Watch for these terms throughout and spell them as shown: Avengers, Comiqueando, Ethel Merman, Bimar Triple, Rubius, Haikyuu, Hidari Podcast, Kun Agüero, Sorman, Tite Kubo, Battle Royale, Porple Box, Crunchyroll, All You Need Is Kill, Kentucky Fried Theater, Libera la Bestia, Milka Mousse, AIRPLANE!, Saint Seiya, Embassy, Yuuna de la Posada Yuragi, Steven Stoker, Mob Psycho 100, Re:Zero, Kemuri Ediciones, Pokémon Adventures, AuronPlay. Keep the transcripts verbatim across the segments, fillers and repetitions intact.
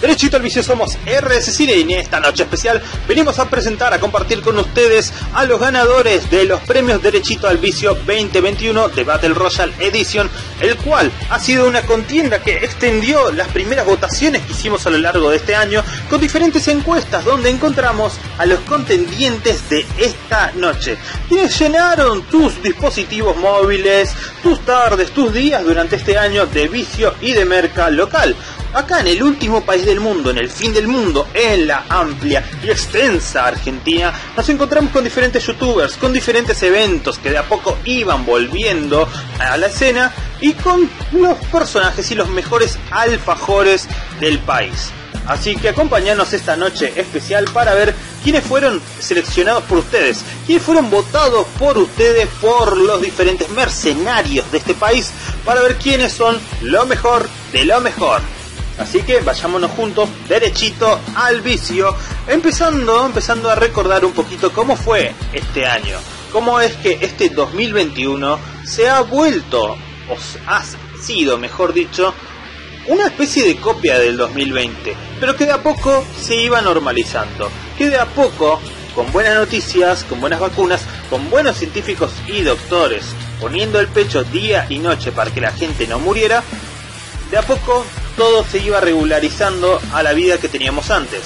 Derechito al vicio, somos R S Cine y en esta noche especial venimos a presentar, a compartir con ustedes a los ganadores de los premios Derechito al Vicio veinte veintiuno de Battle Royale Edition, el cual ha sido una contienda que extendió las primeras votaciones que hicimos a lo largo de este año con diferentes encuestas donde encontramos a los contendientes de esta noche, quienes llenaron tus dispositivos móviles, tus tardes, tus días durante este año de vicio y de merca local. Acá en el último país del mundo, en el fin del mundo, en la amplia y extensa Argentina, nos encontramos con diferentes youtubers, con diferentes eventos que de a poco iban volviendo a la escena y con los personajes y los mejores alfajores del país. Así que acompáñanos esta noche especial para ver quiénes fueron seleccionados por ustedes, quiénes fueron votados por ustedes por los diferentes mercenarios de este país, para ver quiénes son lo mejor de lo mejor. Así que vayámonos juntos, derechito al vicio, empezando, empezando a recordar un poquito cómo fue este año, cómo es que este dos mil veintiuno se ha vuelto, o ha sido, mejor dicho, una especie de copia del dos mil veinte, pero que de a poco se iba normalizando, que de a poco, con buenas noticias, con buenas vacunas, con buenos científicos y doctores, poniendo el pecho día y noche para que la gente no muriera, de a poco todo se iba regularizando a la vida que teníamos antes.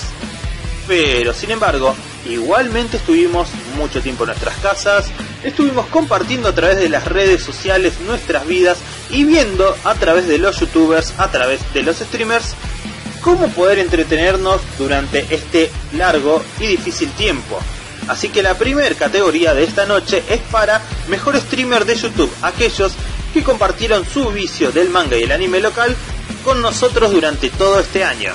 Pero sin embargo, igualmente estuvimos mucho tiempo en nuestras casas, estuvimos compartiendo a través de las redes sociales nuestras vidas y viendo a través de los youtubers, a través de los streamers, cómo poder entretenernos durante este largo y difícil tiempo. Así que la primera categoría de esta noche es para mejor streamer de YouTube, aquellos que compartieron su vicio del manga y el anime local con nosotros durante todo este año.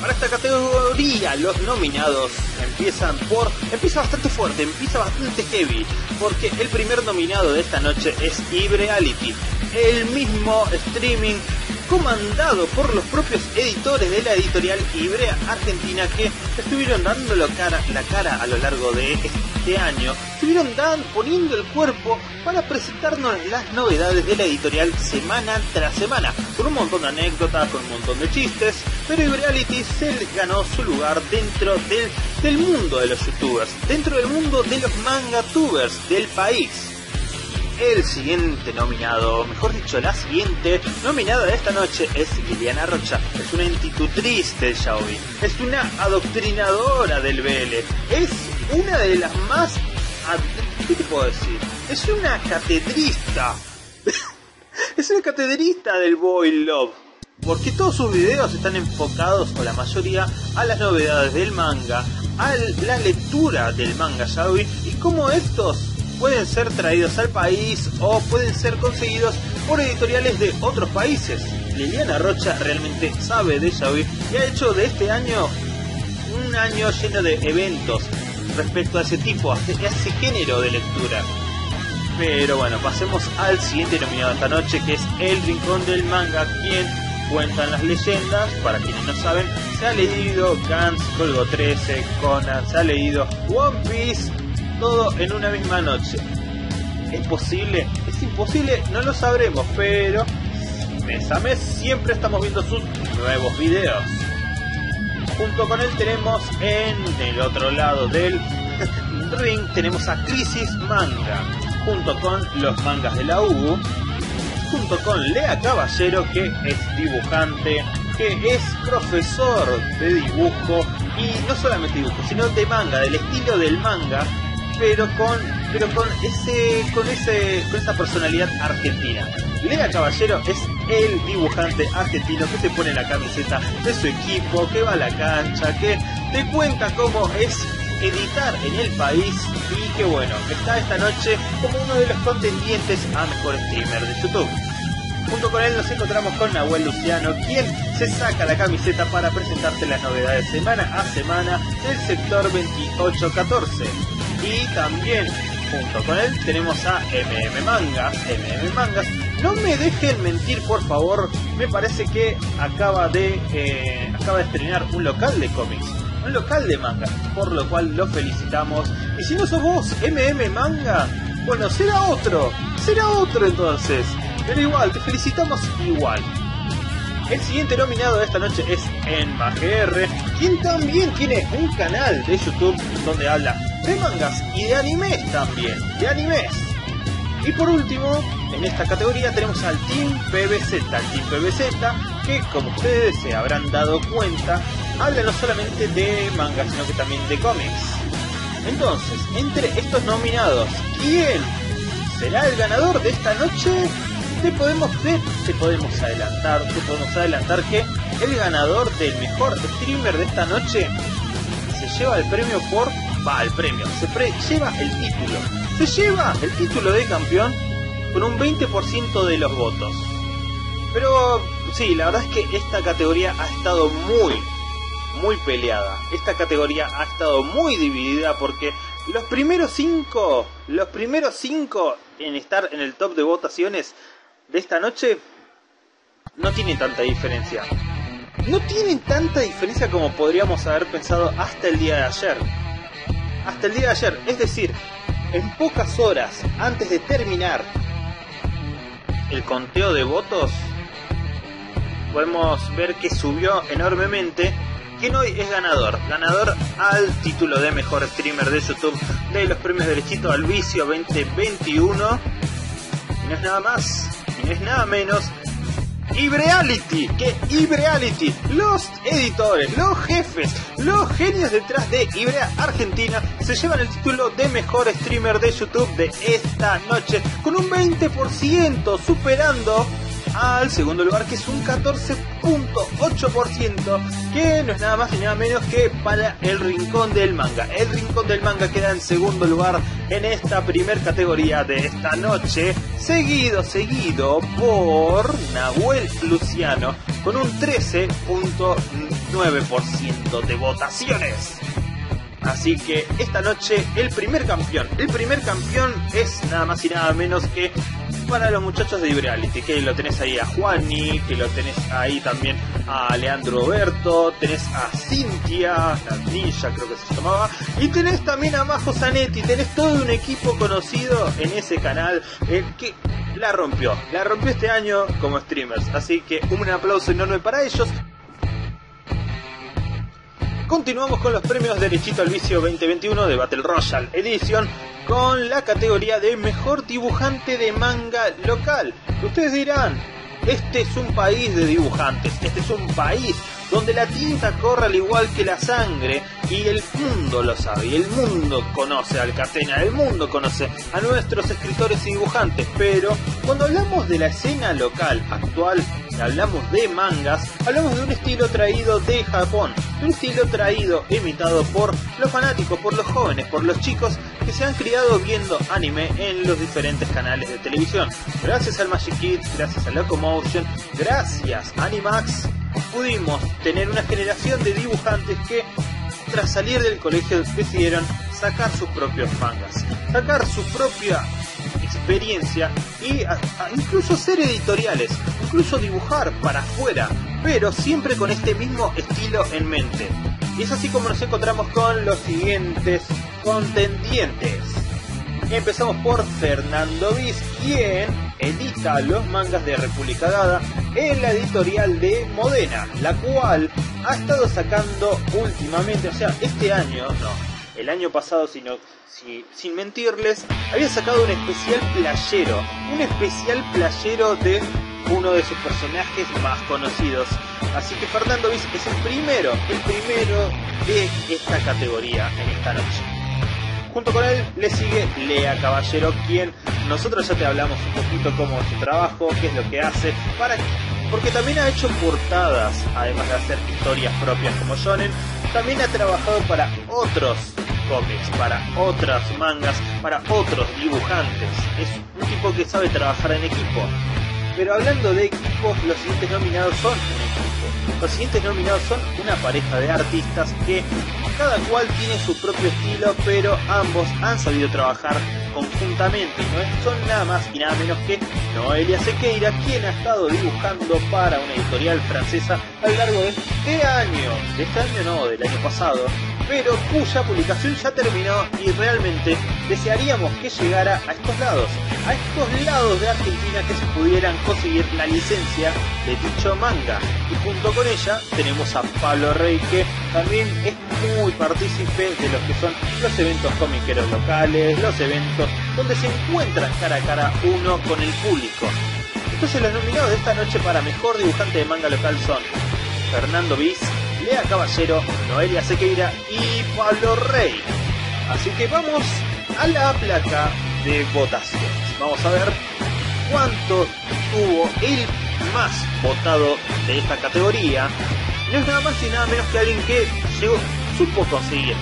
Para esta categoría los nominados empiezan por... empieza bastante fuerte, empieza bastante heavy, porque el primer nominado de esta noche es Ivreality, el mismo streaming comandado por los propios editores de la editorial Ivrea Argentina, que estuvieron dando la cara, la cara a lo largo de este año, estuvieron dan, poniendo el cuerpo para presentarnos las novedades de la editorial semana tras semana, con un montón de anécdotas, con un montón de chistes, pero Ivreality se ganó su lugar dentro del, del mundo de los youtubers, dentro del mundo de los mangatubers del país. El siguiente nominado, mejor dicho, la siguiente nominada de esta noche es Liliana Rocha. Es una institutriz del yaoi, es una adoctrinadora del B L, es una de las más... ¿qué te puedo decir? Es una catedrista. Es una catedrista del boy love, porque todos sus videos están enfocados, o la mayoría, a las novedades del manga, a la lectura del manga yaoi y cómo estos pueden ser traídos al país o pueden ser conseguidos por editoriales de otros países. Liliana Rocha realmente sabe de yaoi y ha hecho de este año un año lleno de eventos respecto a ese tipo, a ese género de lectura. Pero bueno, pasemos al siguiente nominado esta noche, que es El Rincón del Manga, quien, cuentan las leyendas, para quienes no saben, se ha leído Gantz, Código trece, Conan, se ha leído One Piece, todo en una misma noche. ¿Es posible? ¿Es imposible? No lo sabremos, pero mes a mes siempre estamos viendo sus nuevos videos. Junto con él tenemos, en el otro lado del ring, tenemos a Crisis Manga, junto con los mangas de la U B U, junto con Lea Caballero, que es dibujante, que es profesor de dibujo, y no solamente dibujo, sino de manga, del estilo del manga, pero con pero con ese con ese con esa personalidad argentina. Lea Caballero es el dibujante argentino que se pone la camiseta de su equipo, que va a la cancha, que te cuenta cómo es editar en el país y que bueno, está esta noche como uno de los contendientes a mejor streamer de YouTube. Junto con él nos encontramos con Nahuel Luciano, quien se saca la camiseta para presentarte las novedades semana a semana del sector veintiocho catorce. Y también junto con él tenemos a M M Mangas. M M Mangas, no me dejen mentir por favor, me parece que acaba de eh, acaba de estrenar un local de cómics, un local de manga, por lo cual lo felicitamos. Y si no sos vos M M Manga, bueno, será otro, será otro entonces, pero igual, te felicitamos igual. El siguiente nominado de esta noche es EnmaGR, quien también tiene un canal de YouTube donde habla de mangas y de animes también, de animes. Y por último, en esta categoría tenemos al Team P B Z, el Team P B Z, que como ustedes se habrán dado cuenta, habla no solamente de mangas, sino que también de cómics. Entonces, entre estos nominados, ¿quién será el ganador de esta noche? Te podemos ver, te podemos adelantar, te podemos adelantar que el ganador del mejor streamer de esta noche se lleva el premio por... va al premio, se pre lleva el título, se lleva el título de campeón con un veinte por ciento de los votos. Pero sí, la verdad es que esta categoría ha estado muy, muy peleada. Esta categoría ha estado muy dividida porque los primeros cinco, los primeros cinco en estar en el top de votaciones de esta noche no tienen tanta diferencia. No tienen tanta diferencia como podríamos haber pensado hasta el día de ayer. Hasta el día de ayer, es decir, en pocas horas antes de terminar el conteo de votos, podemos ver que subió enormemente quien hoy es ganador. Ganador al título de mejor streamer de YouTube de los premios Derechito al Vicio veinte veintiuno. Y no es nada más, y no es nada menos, Ivreality, que Ivreality, los editores, los jefes, los genios detrás de Ivrea Argentina, se llevan el título de mejor streamer de YouTube de esta noche, con un veinte por ciento, superando al segundo lugar, que es un catorce punto ocho por ciento, que no es nada más y nada menos que para El Rincón del Manga. El Rincón del Manga queda en segundo lugar en esta primer categoría de esta noche, seguido, seguido por Nahuel Luciano, con un trece punto nueve por ciento de votaciones. Así que esta noche el primer campeón, el primer campeón es nada más y nada menos que para los muchachos de Ivreality, que lo tenés ahí a Juani, que lo tenés ahí también a Leandro Berto, tenés a Cintia, la ninja creo que se llamaba, y tenés también a Majo Zanetti, tenés todo un equipo conocido en ese canal eh, que la rompió, la rompió este año como streamers, así que un aplauso enorme para ellos. Continuamos con los premios Derechito al Vicio veinte veintiuno de Battle Royale Edition, con la categoría de mejor dibujante de manga local. Ustedes dirán, este es un país de dibujantes, este es un país donde la tinta corre al igual que la sangre, y el mundo lo sabe, y el mundo conoce a Alcatena, el mundo conoce a nuestros escritores y dibujantes, pero cuando hablamos de la escena local actual, hablamos de mangas, hablamos de un estilo traído de Japón, un estilo traído, imitado por los fanáticos, por los jóvenes, por los chicos que se han criado viendo anime en los diferentes canales de televisión. Gracias al Magic Kids, gracias a Locomotion, gracias a Animax, pudimos tener una generación de dibujantes que tras salir del colegio decidieron sacar sus propios mangas, sacar su propia experiencia y a, a incluso ser editoriales, incluso dibujar para afuera, pero siempre con este mismo estilo en mente. Y es así como nos encontramos con los siguientes contendientes. Empezamos por Fernando Viz, quien edita los mangas de República Dada en la editorial de Modena, la cual ha estado sacando últimamente, o sea, este año, no, el año pasado, sino, si, sin mentirles, había sacado un especial playero, un especial playero de uno de sus personajes más conocidos. Así que Fernando Viz es el primero, el primero de esta categoría en esta noche. Junto con él le sigue Lea Caballero, quien nosotros ya te hablamos un poquito cómo es su trabajo, qué es lo que hace, para porque también ha hecho portadas, además de hacer historias propias como shonen, también ha trabajado para otros cómics, para otras mangas, para otros dibujantes. Es un tipo que sabe trabajar en equipo. Pero hablando de equipos, los siguientes nominados son un equipo. Los siguientes nominados son una pareja de artistas que cada cual tiene su propio estilo, pero ambos han sabido trabajar conjuntamente. No son nada más y nada menos que Noelia Sequeira, quien ha estado dibujando para una editorial francesa a lo largo de este año, de este año no, del año pasado, pero cuya publicación ya terminó y realmente desearíamos que llegara a estos lados. a estos lados de Argentina que se pudieran conseguir la licencia de dicho manga. Y junto con ella tenemos a Pablo Rey, que también es muy partícipe de lo que son los eventos comiqueros locales, los eventos donde se encuentran cara a cara uno con el público. Entonces los nominados de esta noche para mejor dibujante de manga local son Fernando Viz, Lea Caballero, Noelia Sequeira y Pablo Rey. Así que vamos a la placa de votaciones. Vamos a ver cuánto tuvo el más votado de esta categoría. No es nada más y nada menos que alguien que llegó, supo conseguir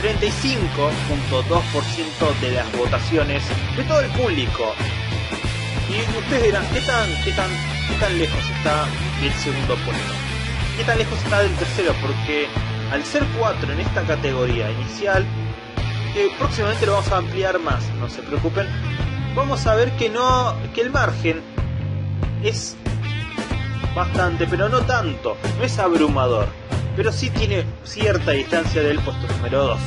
treinta y cinco punto dos por ciento de las votaciones de todo el público. Y ustedes dirán, ¿qué tan, qué tan, qué tan lejos está del segundo puesto? ¿Qué tan lejos está del tercero? Porque al ser cuatro en esta categoría inicial, que próximamente lo vamos a ampliar más, no se preocupen, vamos a ver que no, que el margen es bastante, pero no tanto, no es abrumador, pero sí tiene cierta distancia del puesto número dos.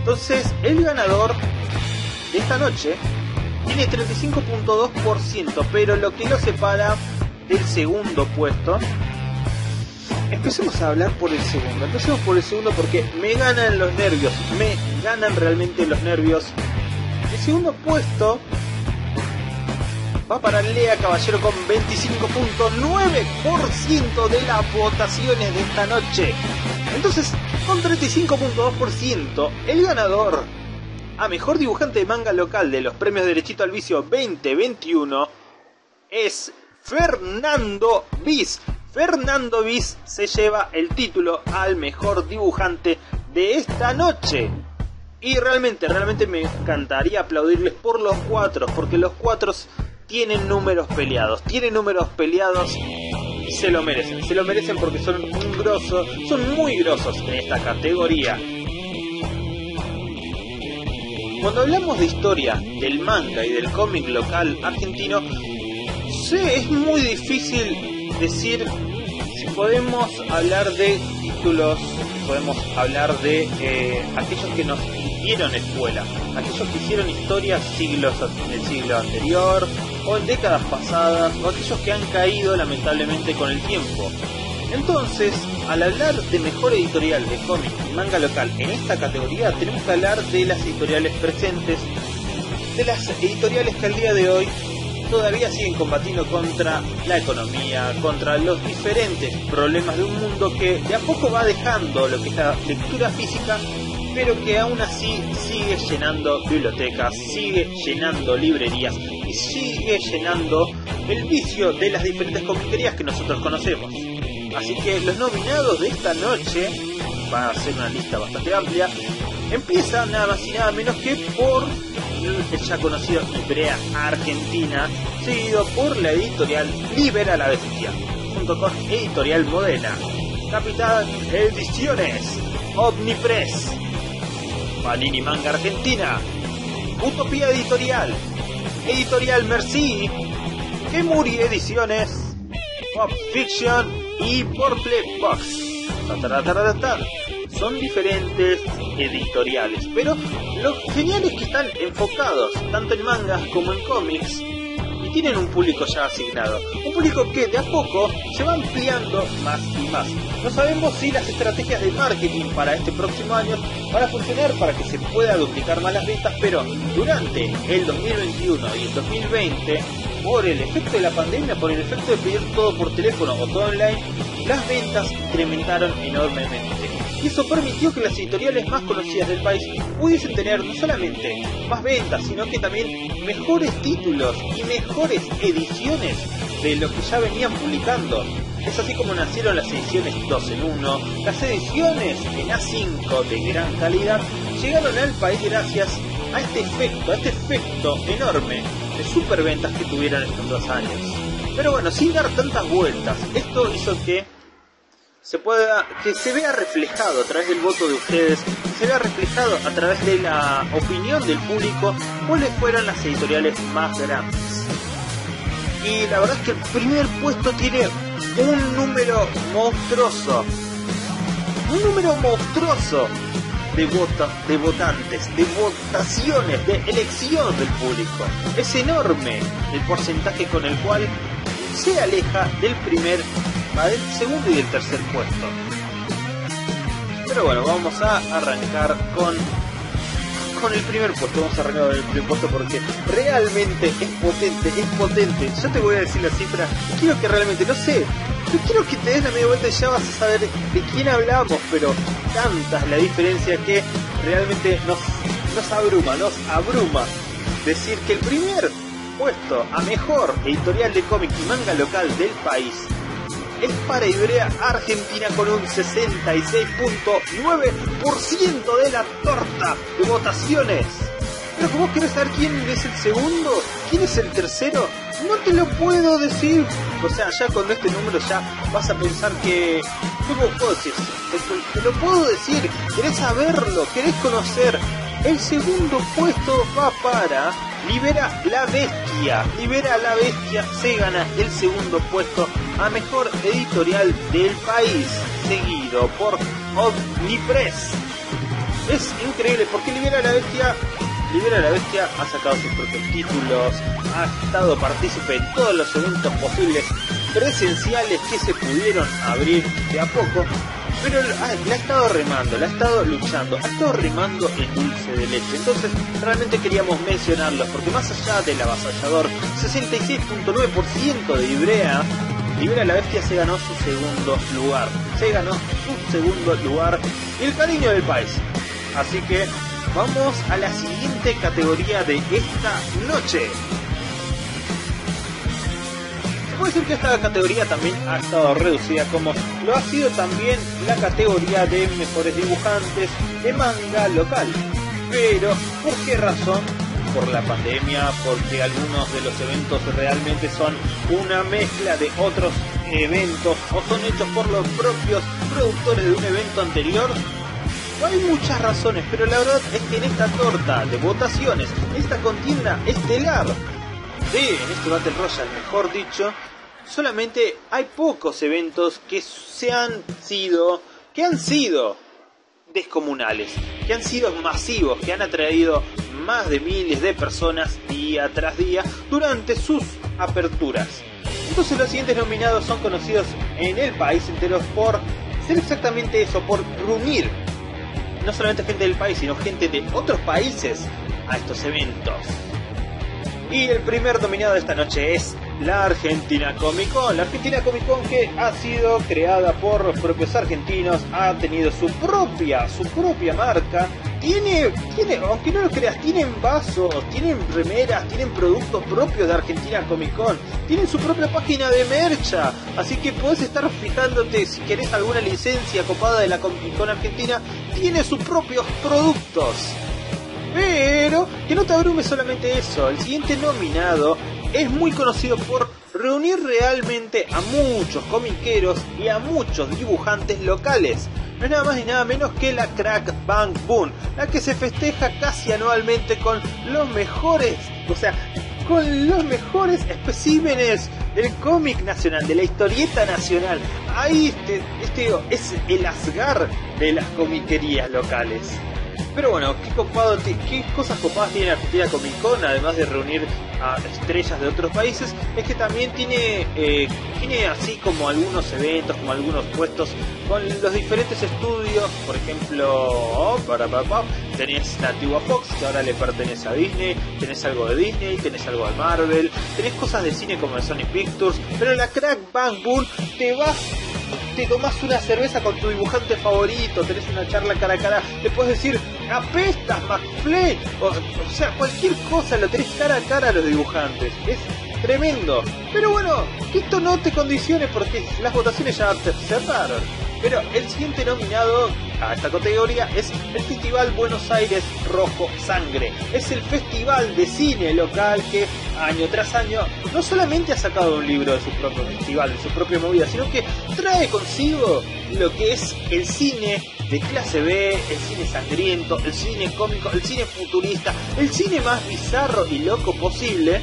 Entonces, el ganador de esta noche tiene treinta y cinco punto dos por ciento, pero lo que lo separa del segundo puesto. Empecemos a hablar por el segundo, empecemos por el segundo porque me ganan los nervios, me ganan realmente los nervios. El segundo puesto va para Lea Caballero con veinticinco punto nueve por ciento de las votaciones de esta noche. Entonces, con treinta y cinco punto dos por ciento, el ganador a mejor dibujante de manga local de los premios Derechito al Vicio veinte veintiuno es Fernando Viz. Fernando Viz se lleva el título al mejor dibujante de esta noche. Y realmente, realmente me encantaría aplaudirles por los cuatro, porque los cuatro tienen números peleados, tienen números peleados y se lo merecen. Se lo merecen porque son un grosos, son muy grosos en esta categoría. Cuando hablamos de historia del manga y del cómic local argentino, sí, es muy difícil decir si podemos hablar de títulos, si podemos hablar de eh, aquellos que nos hicieron escuela, aquellos que hicieron historias siglos del siglo anterior o en décadas pasadas, o aquellos que han caído lamentablemente con el tiempo. Entonces, al hablar de mejor editorial de cómic y manga local en esta categoría, tenemos que hablar de las editoriales presentes, de las editoriales que al día de hoy todavía siguen combatiendo contra la economía, contra los diferentes problemas de un mundo que de a poco va dejando lo que es la lectura física, pero que aún así sigue llenando bibliotecas, sigue llenando librerías y sigue llenando el vicio de las diferentes comiquerías que nosotros conocemos. Así que los nominados de esta noche, va a ser una lista bastante amplia, empiezan nada más y nada menos que por el ya conocido Ivrea Argentina, seguido por la editorial Libera la Bestia, junto con Editorial Modena, Capitán Ediciones, Omnipress, Panini Manga Argentina, Utopía Editorial, Editorial Merci, Kemuri Ediciones, Mob Fiction y Porple Box. Son diferentes editoriales, pero lo genial es que están enfocados tanto en mangas como en cómics y tienen un público ya asignado, un público que de a poco se va ampliando más y más. No sabemos si las estrategias de marketing para este próximo año van a funcionar para que se pueda duplicar más las ventas, pero durante el dos mil veintiuno y el dos mil veinte, por el efecto de la pandemia, por el efecto de pedir todo por teléfono o todo online, las ventas incrementaron enormemente. Y eso permitió que las editoriales más conocidas del país pudiesen tener no solamente más ventas, sino que también mejores títulos y mejores ediciones de lo que ya venían publicando. Es así como nacieron las ediciones dos en uno, las ediciones en A cinco de gran calidad, llegaron al país gracias a este efecto, a este efecto enorme de superventas que tuvieron estos dos años. Pero bueno, sin dar tantas vueltas, esto hizo que se pueda, que se vea reflejado a través del voto de ustedes, que se vea reflejado a través de la opinión del público, cuáles fueron las editoriales más grandes. Y la verdad es que el primer puesto tiene un número monstruoso, un número monstruoso de votos, de votantes, de votaciones, de elección del público. Es enorme el porcentaje con el cual se aleja del primer, del segundo y del tercer puesto. Pero bueno, vamos a arrancar con con el primer puesto. Vamos a arrancar con el primer puesto porque realmente es potente, es potente. Yo te voy a decir la cifra, quiero que realmente, no sé, yo quiero que te des la media vuelta y ya vas a saber de quién hablamos, pero tanta es la diferencia que realmente nos, nos abruma, nos abruma decir que el primer puesto a mejor editorial de cómic y manga local del país es para Ivrea Argentina con un sesenta y seis punto nueve por ciento de la torta de votaciones. Pero como vos querés saber quién es el segundo, quién es el tercero, no te lo puedo decir. O sea, ya con este número ya vas a pensar que... ¿Cómo puedo decir? Te, te lo puedo decir, querés saberlo, querés conocer. El segundo puesto va para Libera la Bestia. Libera la Bestia se gana el segundo puesto a mejor editorial del país, seguido por Omnipress. Es increíble porque Libera la Bestia... Libera la Bestia ha sacado sus propios títulos, ha estado partícipe en todos los eventos posibles presenciales que se pudieron abrir de a poco, pero ah, la ha estado remando, la ha estado luchando, ha estado remando el dulce de leche. Entonces realmente queríamos mencionarlos porque más allá del avasallador sesenta y seis punto nueve por ciento de Ivrea, Libera la Bestia se ganó su segundo lugar, se ganó su segundo lugar y el cariño del país. Así que vamos a la siguiente categoría de esta noche. Se puede decir que esta categoría también ha estado reducida, como lo ha sido también la categoría de mejores dibujantes de manga local. Pero, ¿por qué razón? Por la pandemia, porque algunos de los eventos realmente son una mezcla de otros eventos o son hechos por los propios productores de un evento anterior. Hay muchas razones, pero la verdad es que en esta torta de votaciones, en esta contienda estelar de en este Battle Royale, mejor dicho, solamente hay pocos eventos que se han sido, que han sido descomunales, que han sido masivos, que han atraído más de miles de personas día tras día durante sus aperturas. Entonces los siguientes nominados son conocidos en el país entero por ser exactamente eso, por reunir no solamente gente del país, sino gente de otros países a estos eventos. Y el primer nominado de esta noche es la Argentina Comic Con. La Argentina Comic Con, que ha sido creada por los propios argentinos, ha tenido su propia, su propia marca. Tiene, tiene, aunque no lo creas, tienen vasos, tienen remeras, tienen productos propios de Argentina Comic Con, tienen su propia página de mercha, así que podés estar fijándote si querés alguna licencia copada de la Comic Con Argentina, tiene sus propios productos. Pero que no te abrume solamente eso, el siguiente nominado es muy conocido por reunir realmente a muchos comiqueros y a muchos dibujantes locales. No es nada más ni nada menos que la Crack Bang Boom, la que se festeja casi anualmente con los mejores, o sea, con los mejores especímenes del cómic nacional, de la historieta nacional. Ahí este, este es el asgar de las comiquerías locales. Pero bueno, qué copado, qué cosas copadas tiene Argentina Comic Con, además de reunir a estrellas de otros países, es que también tiene, eh, tiene así como algunos eventos, como algunos puestos con los diferentes estudios. Por ejemplo, oh, para, para, para, tenés la antigua Fox, que ahora le pertenece a Disney, tenés algo de Disney, tenés algo de Marvel, tenés cosas de cine como de Sony Pictures, pero en la Crack Bang Boom te vas... te tomás una cerveza con tu dibujante favorito, tenés una charla cara a cara, te puedes decir apestas McFly, o, o sea, cualquier cosa, lo tenés cara a cara a los dibujantes, es tremendo. Pero bueno, que esto no te condicione porque las votaciones ya se cerraron. Pero el siguiente nominado a esta categoría es el Festival Buenos Aires Rojo Sangre. Es el festival de cine local que año tras año no solamente ha sacado un libro de su propio festival, de su propia movida, sino que trae consigo lo que es el cine de clase B, el cine sangriento, el cine cómico, el cine futurista, el cine más bizarro y loco posible.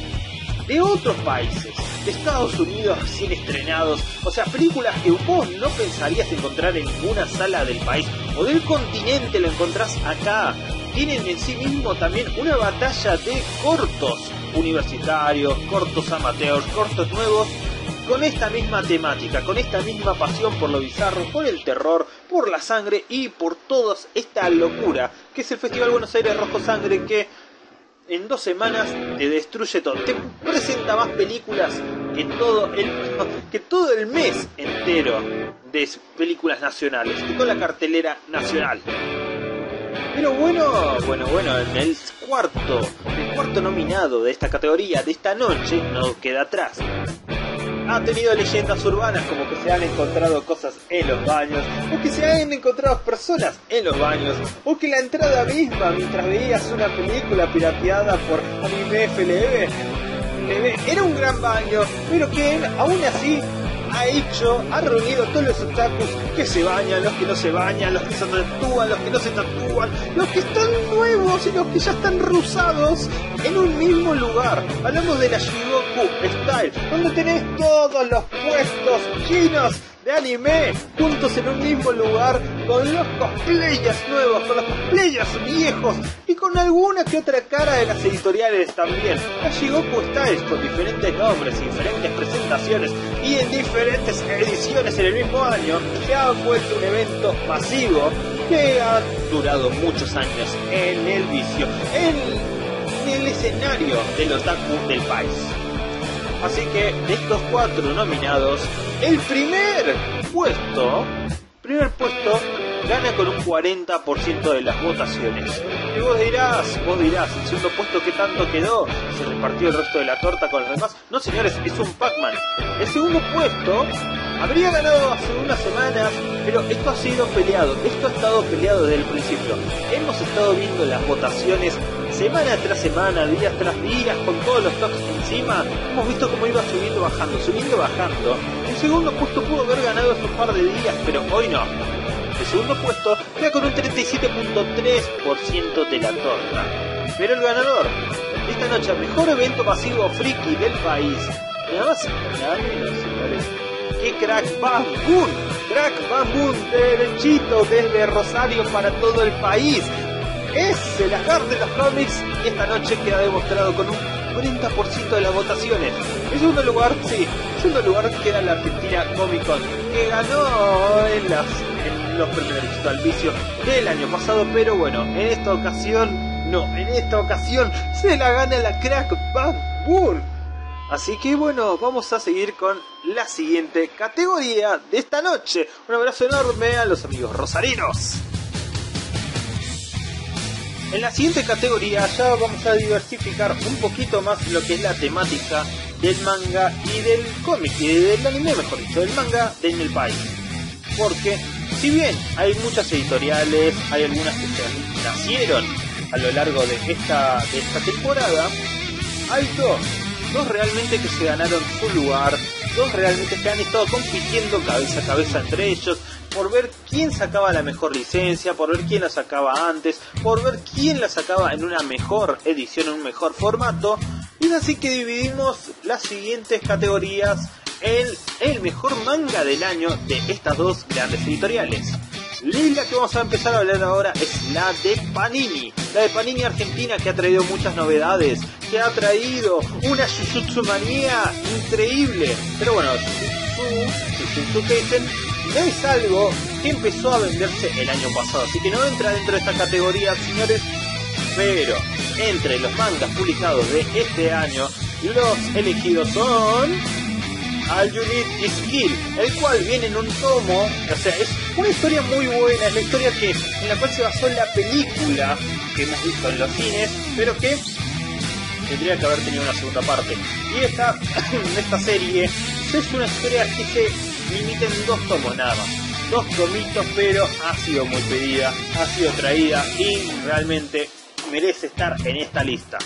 de otros países, de Estados Unidos recién estrenados, o sea, películas que vos no pensarías encontrar en ninguna sala del país o del continente, lo encontrás acá. Tienen en sí mismo también una batalla de cortos universitarios, cortos amateurs, cortos nuevos, con esta misma temática, con esta misma pasión por lo bizarro, por el terror, por la sangre y por toda esta locura, que es el Festival Buenos Aires Rojo Sangre, que en dos semanas te destruye todo, te presenta más películas que todo el, que todo el mes entero de películas nacionales, y con la cartelera nacional. Pero bueno, bueno, bueno, en el cuarto, el cuarto nominado de esta categoría, de esta noche, no queda atrás. Ha tenido leyendas urbanas, como que se han encontrado cosas en los baños, o que se han encontrado personas en los baños, o que la entrada misma, mientras veías una película pirateada por Anime F L B, era un gran baño, pero que él, aún así ha hecho, ha reunido todos los otakus que se bañan, los que no se bañan, los que se tatúan, los que no se tatúan, los que están nuevos y los que ya están rusados en un mismo lugar. Hablamos de la Style, donde tenés todos los puestos chinos de anime juntos en un mismo lugar, con los cosplayers nuevos, con los cosplayers viejos y con alguna que otra cara de las editoriales también. La Shigoku Style, con diferentes nombres y diferentes presentaciones y en diferentes ediciones en el mismo año, se ha vuelto un evento masivo que ha durado muchos años en el vicio, en, en el escenario del otaku del país. Así que de estos cuatro nominados, el primer puesto, primer puesto gana con un cuarenta por ciento de las votaciones. Y vos dirás, vos dirás, el segundo puesto ¿qué tanto quedó? ¿Se repartió el resto de la torta con los demás? No, señores, es un Pac-Man. El segundo puesto habría ganado hace unas semanas, pero esto ha sido peleado, esto ha estado peleado desde el principio. Hemos estado viendo las votaciones semana tras semana, días tras días, con todos los toques encima. Hemos visto cómo iba subiendo, bajando, subiendo, bajando. El segundo puesto pudo haber ganado hace un par de días, pero hoy no. El segundo puesto queda con un treinta y siete punto tres por ciento de la torta. Pero el ganador de esta noche, el mejor evento masivo friki del país, nada más y nada menos, señores, que Crack Bang Boom. Crack Bang Boom, derechito desde Rosario para todo el país. Es el azar de los cómics y esta noche queda demostrado con un cuarenta por ciento de las votaciones. En segundo lugar, sí, en segundo lugar queda la Argentina Comic Con, que ganó en, las, en los premios al vicio del año pasado, pero bueno, en esta ocasión, no, en esta ocasión se la gana la Crack Bang Boom. Así que bueno, vamos a seguir con la siguiente categoría de esta noche. Un abrazo enorme a los amigos rosarinos. En la siguiente categoría ya vamos a diversificar un poquito más lo que es la temática del manga y del cómic, y del anime mejor dicho, del manga en el país. Porque si bien hay muchas editoriales, hay algunas que se nacieron a lo largo de esta, de esta temporada, hay dos, dos realmente que se ganaron su lugar, dos realmente que han estado compitiendo cabeza a cabeza entre ellos, por ver quién sacaba la mejor licencia, por ver quién la sacaba antes, por ver quién la sacaba en una mejor edición, en un mejor formato. Y es así que dividimos las siguientes categorías en el mejor manga del año de estas dos grandes editoriales. La que vamos a empezar a hablar ahora es la de Panini, la de Panini Argentina, que ha traído muchas novedades, que ha traído una Jujutsu manía increíble. Pero bueno, Jujutsu Kaisen es algo que empezó a venderse el año pasado, así que no entra dentro de esta categoría, señores. Pero entre los mangas publicados de este año, los elegidos son All You Need Is Kill, el cual viene en un tomo, o sea, es una historia muy buena, es la historia que, en la cual se basó en la película que hemos visto en los cines, pero que tendría que haber tenido una segunda parte. Y esta, esta serie es una historia que se limita en dos tomos nada más, dos tomitos, pero ha sido muy pedida, ha sido traída y realmente merece estar en esta lista.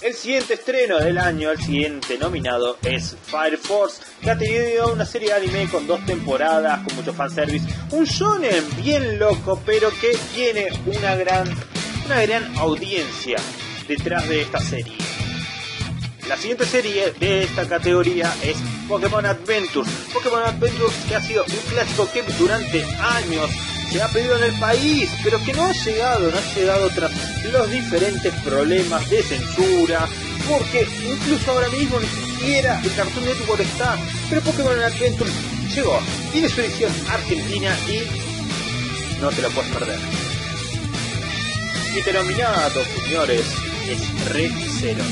El siguiente estreno del año, el siguiente nominado es Fire Force, que ha tenido una serie de anime con dos temporadas, con mucho fanservice, un shonen bien loco, pero que tiene una gran, una gran audiencia detrás de esta serie. La siguiente serie de esta categoría es Pokémon Adventures. Pokémon Adventures, que ha sido un clásico que durante años se ha pedido en el país, pero que no ha llegado, no ha llegado tras los diferentes problemas de censura, porque incluso ahora mismo ni siquiera el Cartoon Network está, pero Pokémon Adventures llegó, tiene su edición argentina y no te la puedes perder. Y denominado, señores, es Re Zero.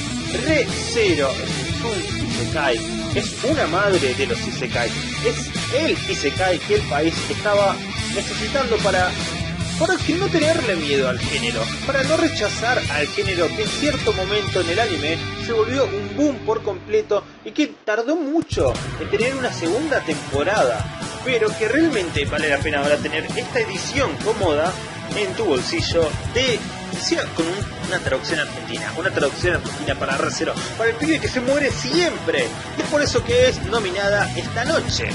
Re Zero es un isekai, es una madre de los isekai, es el isekai que el país estaba necesitando para, para que no tenerle miedo al género, para no rechazar al género que en cierto momento en el anime se volvió un boom por completo y que tardó mucho en tener una segunda temporada, pero que realmente vale la pena ahora tener esta edición cómoda en tu bolsillo de sea con un, una traducción argentina, una traducción argentina para Re Zero, para el pibe que se muere siempre. Es por eso que es nominada esta noche.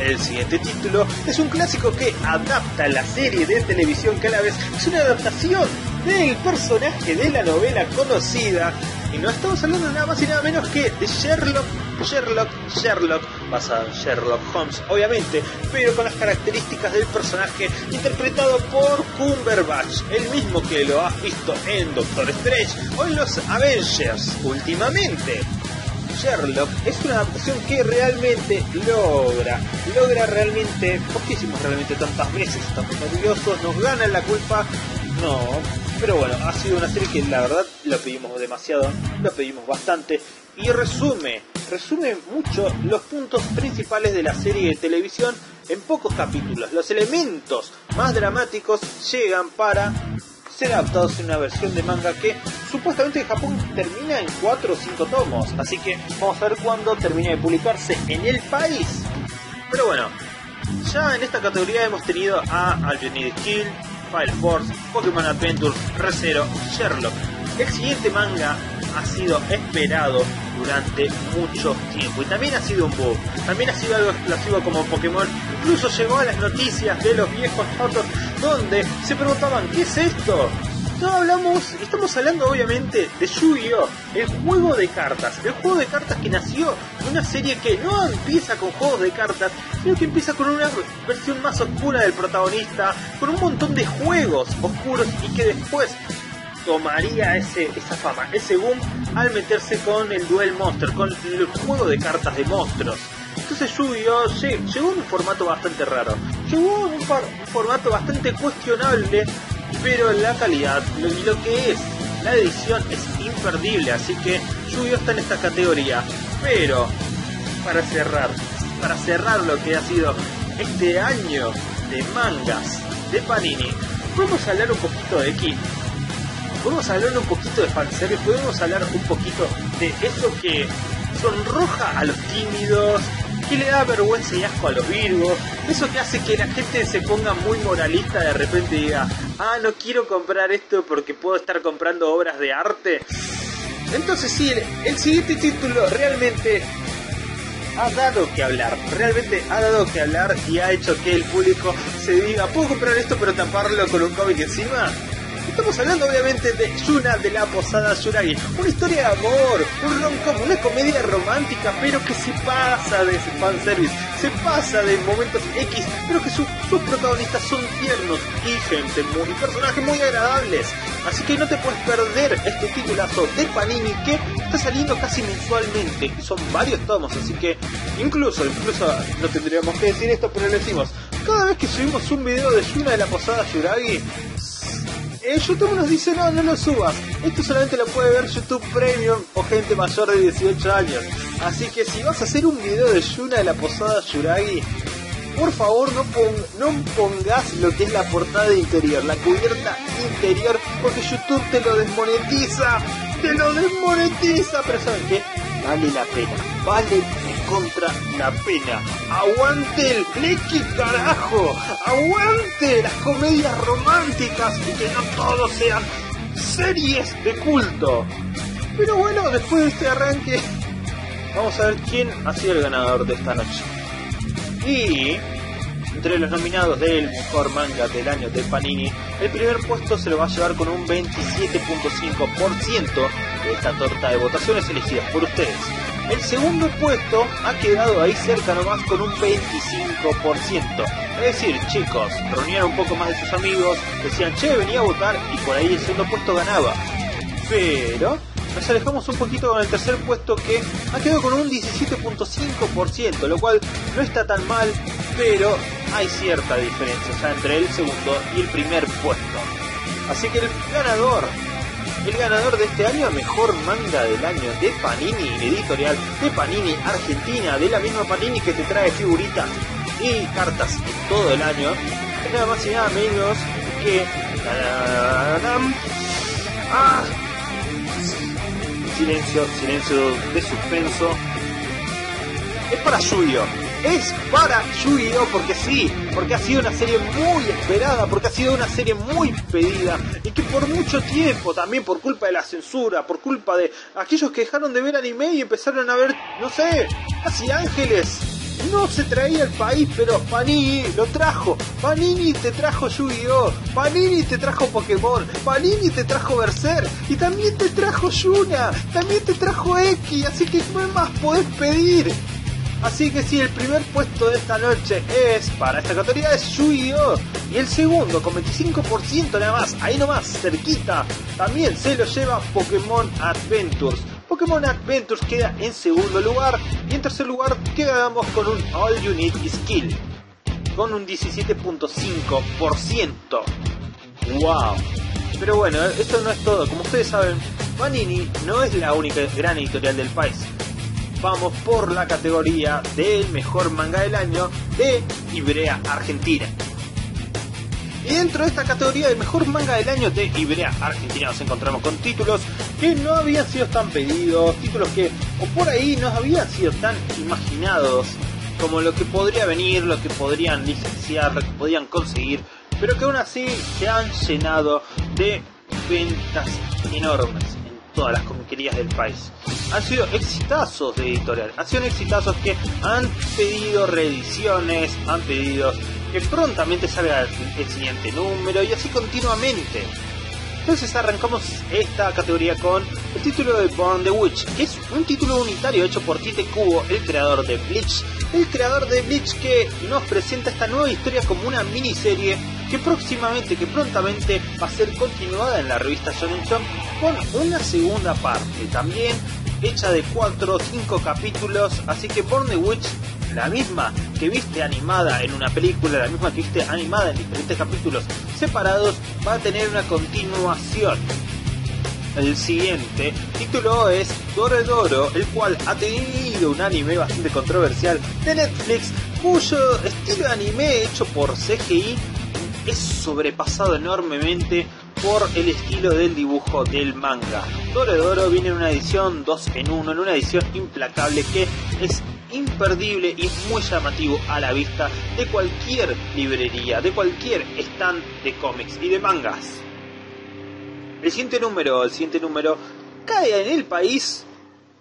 El siguiente título es un clásico que adapta la serie de televisión, que a la vez es una adaptación del personaje de la novela conocida, y no estamos hablando de nada más y nada menos que de Sherlock, Sherlock, Sherlock, basado en Sherlock Holmes, obviamente, pero con las características del personaje interpretado por Cumberbatch, el mismo que lo has visto en Doctor Strange o en los Avengers últimamente. Sherlock es una adaptación que realmente logra, logra realmente, ¿por qué hicimos realmente tantas veces? Estamos nerviosos, nos ganan la culpa, no, pero bueno, ha sido una serie que la verdad la pedimos demasiado, la pedimos bastante, y resume, resume mucho los puntos principales de la serie de televisión en pocos capítulos. Los elementos más dramáticos llegan para ser adaptados en una versión de manga que supuestamente en Japón termina en cuatro o cinco tomos, así que vamos a ver cuándo termina de publicarse en el país. Pero bueno, ya en esta categoría hemos tenido a All You Need Is Kill, Fire Force, Pokémon Adventures, Re Zero, Sherlock. El siguiente manga ha sido esperado durante mucho tiempo y también ha sido un boom, también ha sido algo explosivo como Pokémon, incluso llegó a las noticias de los viejos notos donde se preguntaban ¿qué es esto? No hablamos, estamos hablando obviamente de Yu-Gi-Oh!, el juego de cartas, el juego de cartas que nació de una serie que no empieza con juegos de cartas, sino que empieza con una versión más oscura del protagonista, con un montón de juegos oscuros y que después tomaría ese, esa fama, ese boom al meterse con el Duel Monster, con el juego de cartas de monstruos. Entonces Yu-Gi-Oh! Llegó en un formato bastante raro, llegó en un, un formato bastante cuestionable, pero la calidad lo, y lo que es la edición es imperdible, así que Yu-Gi-Oh! Está en esta categoría. Pero para cerrar, para cerrar lo que ha sido este año de mangas de Panini, vamos a hablar un poquito de Ki. Podemos hablar un poquito de fanservice, podemos hablar un poquito de eso que sonroja a los tímidos, que le da vergüenza y asco a los virgos, eso que hace que la gente se ponga muy moralista de repente y diga, ah, no quiero comprar esto porque puedo estar comprando obras de arte. Entonces sí, el, el siguiente título realmente ha dado que hablar, realmente ha dado que hablar y ha hecho que el público se diga, ¿puedo comprar esto pero taparlo con un cómic encima? Estamos hablando obviamente de Yuuna de la Posada Yuragi, una historia de amor, un rom-com, una comedia romántica, pero que se pasa de fanservice, se pasa de momentos X, pero que su, sus protagonistas son tiernos y gente muy, personajes muy agradables. Así que no te puedes perder este titulazo de Panini que está saliendo casi mensualmente, son varios tomos, así que incluso, incluso no tendríamos que decir esto, pero lo decimos, cada vez que subimos un video de Yuuna de la Posada Yuragi, YouTube nos dice no, no lo subas, esto solamente lo puede ver YouTube Premium o gente mayor de dieciocho años, así que si vas a hacer un video de Yuuna de la Posada Yuragi, por favor no, pong no pongas lo que es la portada interior, la cubierta interior, porque YouTube te lo desmonetiza, te lo desmonetiza, pero ¿saben qué? Vale la pena, vale contra la pena, aguante el plequi carajo, aguante las comedias románticas y que no todos sean series de culto. Pero bueno, después de este arranque vamos a ver quién ha sido el ganador de esta noche. Y Entre los nominados del mejor manga del año de Panini, el primer puesto se lo va a llevar con un veintisiete punto cinco por ciento de esta torta de votaciones elegidas por ustedes. El segundo puesto ha quedado ahí cerca nomás con un veinticinco por ciento. Es decir, chicos, reunían un poco más de sus amigos, decían, che, venía a votar, y por ahí el segundo puesto ganaba. Pero nos alejamos un poquito con el tercer puesto, que ha quedado con un diecisiete punto cinco por ciento, lo cual no está tan mal, pero hay cierta diferencia ya entre el segundo y el primer puesto. Así que el ganador, el ganador de este año, mejor manga del año de Panini, editorial de Panini Argentina, de la misma Panini que te trae figuritas y cartas todo el año, es nada más y nada menos que... ¡Ah! Silencio, silencio de suspenso. Es para Yu-Gi-Oh! Es para Yu-Gi-Oh! Porque sí, porque ha sido una serie muy esperada, porque ha sido una serie muy pedida, y que por mucho tiempo, también por culpa de la censura, por culpa de aquellos que dejaron de ver anime y empezaron a ver, no sé, así ángeles, no se traía al país, pero Panini lo trajo. Panini te trajo Yu-Gi-Oh! Panini te trajo Pokémon. Panini te trajo Berserk. Y también te trajo Yuuna. También te trajo X. Así que ¿qué más podés pedir? Así que sí, el primer puesto de esta noche es para esta categoría es Yu-Gi-Oh! Y el segundo, con veinticinco por ciento nada más, ahí nomás, cerquita, también se lo lleva Pokémon Adventures. Pokémon Adventures queda en segundo lugar, y en tercer lugar quedamos con un All You Need Is Kill, con un diecisiete punto cinco por ciento. ¡Wow! Pero bueno, esto no es todo. Como ustedes saben, Panini no es la única gran editorial del país. Vamos por la categoría del mejor manga del año de Ivrea Argentina. Y dentro de esta categoría del mejor manga del año de Ivrea Argentina nos encontramos con títulos que no habían sido tan pedidos, títulos que o por ahí no habían sido tan imaginados como lo que podría venir, lo que podrían licenciar, lo que podrían conseguir, pero que aún así se han llenado de ventas enormes en todas las comiquerías del país. Han sido exitazos de editorial, han sido exitazos que han pedido reediciones, han pedido que prontamente salga el siguiente número y así continuamente. Entonces arrancamos esta categoría con el título de Born the Witch, que es un título unitario hecho por Tite Kubo, el creador de Bleach. El creador de Bleach que nos presenta esta nueva historia como una miniserie que próximamente, que prontamente va a ser continuada en la revista Shonen Jump con una segunda parte también hecha de cuatro o cinco capítulos. Así que Born the Witch, la misma que viste animada en una película, la misma que viste animada en diferentes capítulos separados, va a tener una continuación. El siguiente título es Dorodoro, el cual ha tenido un anime bastante controversial de Netflix, cuyo estilo de anime hecho por C G I es sobrepasado enormemente por el estilo del dibujo del manga. Dorodoro viene en una edición dos en uno, en una edición implacable que es imperdible y es muy llamativo a la vista de cualquier librería, de cualquier stand de cómics y de mangas. El siguiente número, el siguiente número cae en el país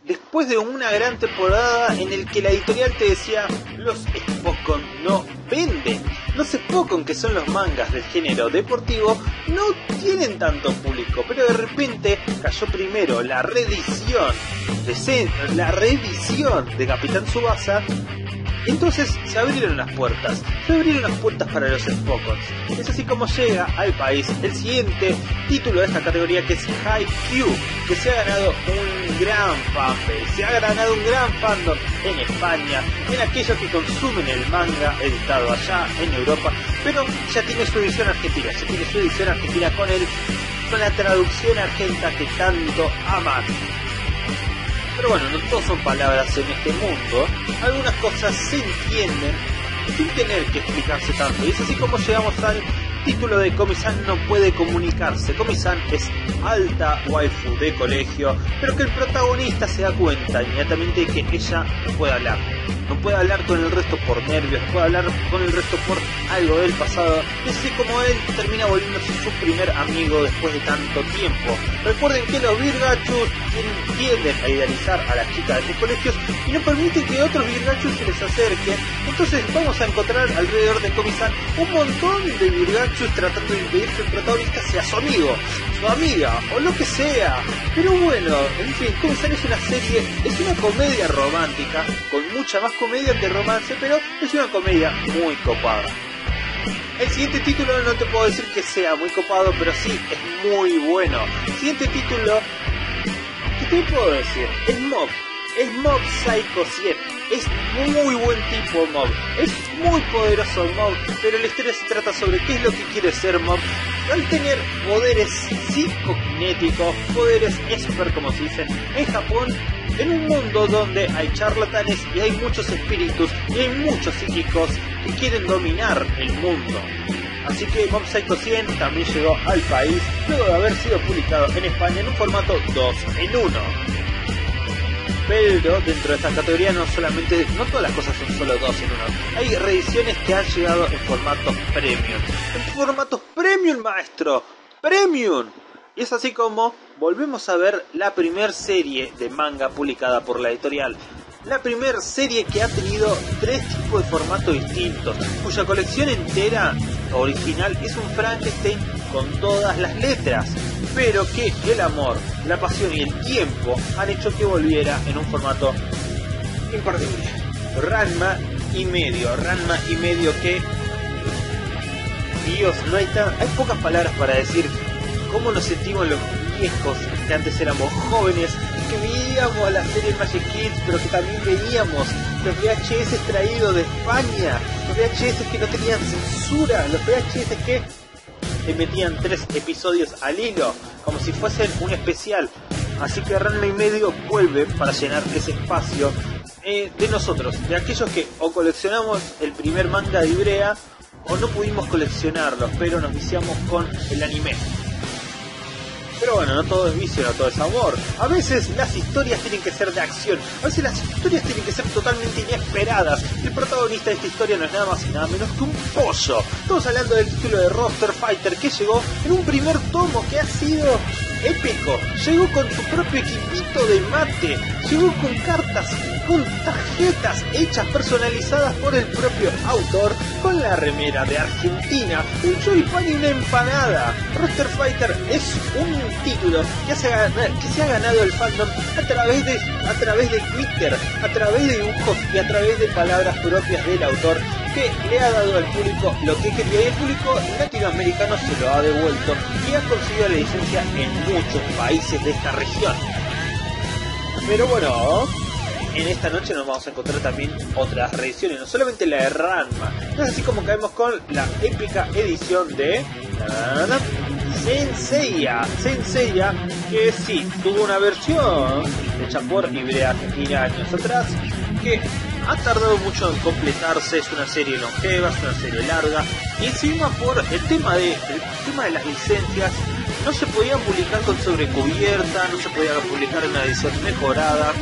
después de una gran temporada en el que la editorial te decía los Spokon no venden. Los Spokon, que son los mangas del género deportivo, no tienen tanto público, pero de repente cayó primero la reedición de, la reedición de Capitán Tsubasa. Entonces se abrieron las puertas, se abrieron las puertas para los Spokons. Es así como llega al país el siguiente título de esta categoría, que es Haikyuu, que se ha ganado un gran fanbase, se ha ganado un gran fandom en España, en aquellos que consumen el manga editado allá en Europa, pero ya tiene su edición argentina, ya tiene su edición argentina con, el, con la traducción argenta que tanto aman. Pero bueno, no todos son palabras en este mundo, algunas cosas se entienden sin tener que explicarse tanto. Y es así como llegamos al título de Komi-san no puede comunicarse. Komi-san es alta waifu de colegio, pero que el protagonista se da cuenta inmediatamente de que ella no puede hablar. no puede hablar con el resto por nervios, no puede hablar con el resto por algo del pasado, y así como él termina volviéndose su primer amigo después de tanto tiempo. Recuerden que los virgachos tienden a idealizar a las chicas de sus colegios y no permiten que otros virgachos se les acerquen, entonces vamos a encontrar alrededor de Komi-san un montón de virgachos tratando de impedir que el protagonista sea su amigo, su amiga o lo que sea. Pero bueno, en fin, Komi-san es una serie, es una comedia romántica, con mucha más comedia que romance, pero es una comedia muy copada. El siguiente título no te puedo decir que sea muy copado, pero sí es muy bueno. El siguiente título, ¿qué te puedo decir? Es Mob, es Mob Psycho cien. Es muy buen tipo Mob, es muy poderoso Mob, pero la historia se trata sobre qué es lo que quiere ser Mob al tener poderes psicokinéticos, poderes esper como se dicen en Japón, en un mundo donde hay charlatanes y hay muchos espíritus y hay muchos psíquicos que quieren dominar el mundo. Así que Mob Psycho cien también llegó al país luego de haber sido publicado en España en un formato dos en uno. Pero dentro de esta categoría no solamente, no todas las cosas son solo dos en uno. Hay reediciones que han llegado en formatos premium. En formatos premium, maestro. Premium. Y es así como volvemos a ver la primer serie de manga publicada por la editorial. La primer serie que ha tenido tres tipos de formatos distintos, cuya colección entera original es un Frankenstein con todas las letras, pero que el amor, la pasión y el tiempo han hecho que volviera en un formato imperdible. Ranma y medio, Ranma y medio que... Dios, no hay tan... hay pocas palabras para decir cómo nos sentimos los viejos, que antes éramos jóvenes, que veíamos la serie Magic Kids, pero que también veíamos los V H S traídos de España, los V H S que no tenían censura, los V H S que le metían tres episodios al hilo, como si fuesen un especial. Así que Ranma y medio vuelve para llenar ese espacio eh, de nosotros, de aquellos que o coleccionamos el primer manga de Ivrea, o no pudimos coleccionarlos, pero nos viciamos con el anime. Pero bueno, no todo es vicio, no todo es amor. A veces las historias tienen que ser de acción, a veces las historias tienen que ser totalmente inesperadas. El protagonista de esta historia no es nada más y nada menos que un pollo. Estamos hablando del título de Roster Fighter, que llegó en un primer tomo que ha sido épico. Llegó con su propio equipito de mate, llegó con cartas, con tarjetas hechas personalizadas por el propio autor, con la remera de Argentina, un choripán y una empanada. Roster Fighter es un título que se ha ganado, que se ha ganado el fandom a través, de, a través de Twitter, a través de dibujos y a través de palabras propias del autor, que le ha dado al público lo que quería y el público latinoamericano se lo ha devuelto y ha conseguido la licencia en muchos países de esta región. Pero bueno, en esta noche nos vamos a encontrar también otras reediciones, no solamente la de Ranma. Es así como caemos con la épica edición de... Saint Seiya, Saint Seiya, que sí, tuvo una versión hecha por Ivrea Argentina años atrás, que ha tardado mucho en completarse, es una serie longeva, es una serie larga, y encima por el tema de, el tema de las licencias, no se podían publicar con sobrecubierta, no se podía publicar en una edición mejorada,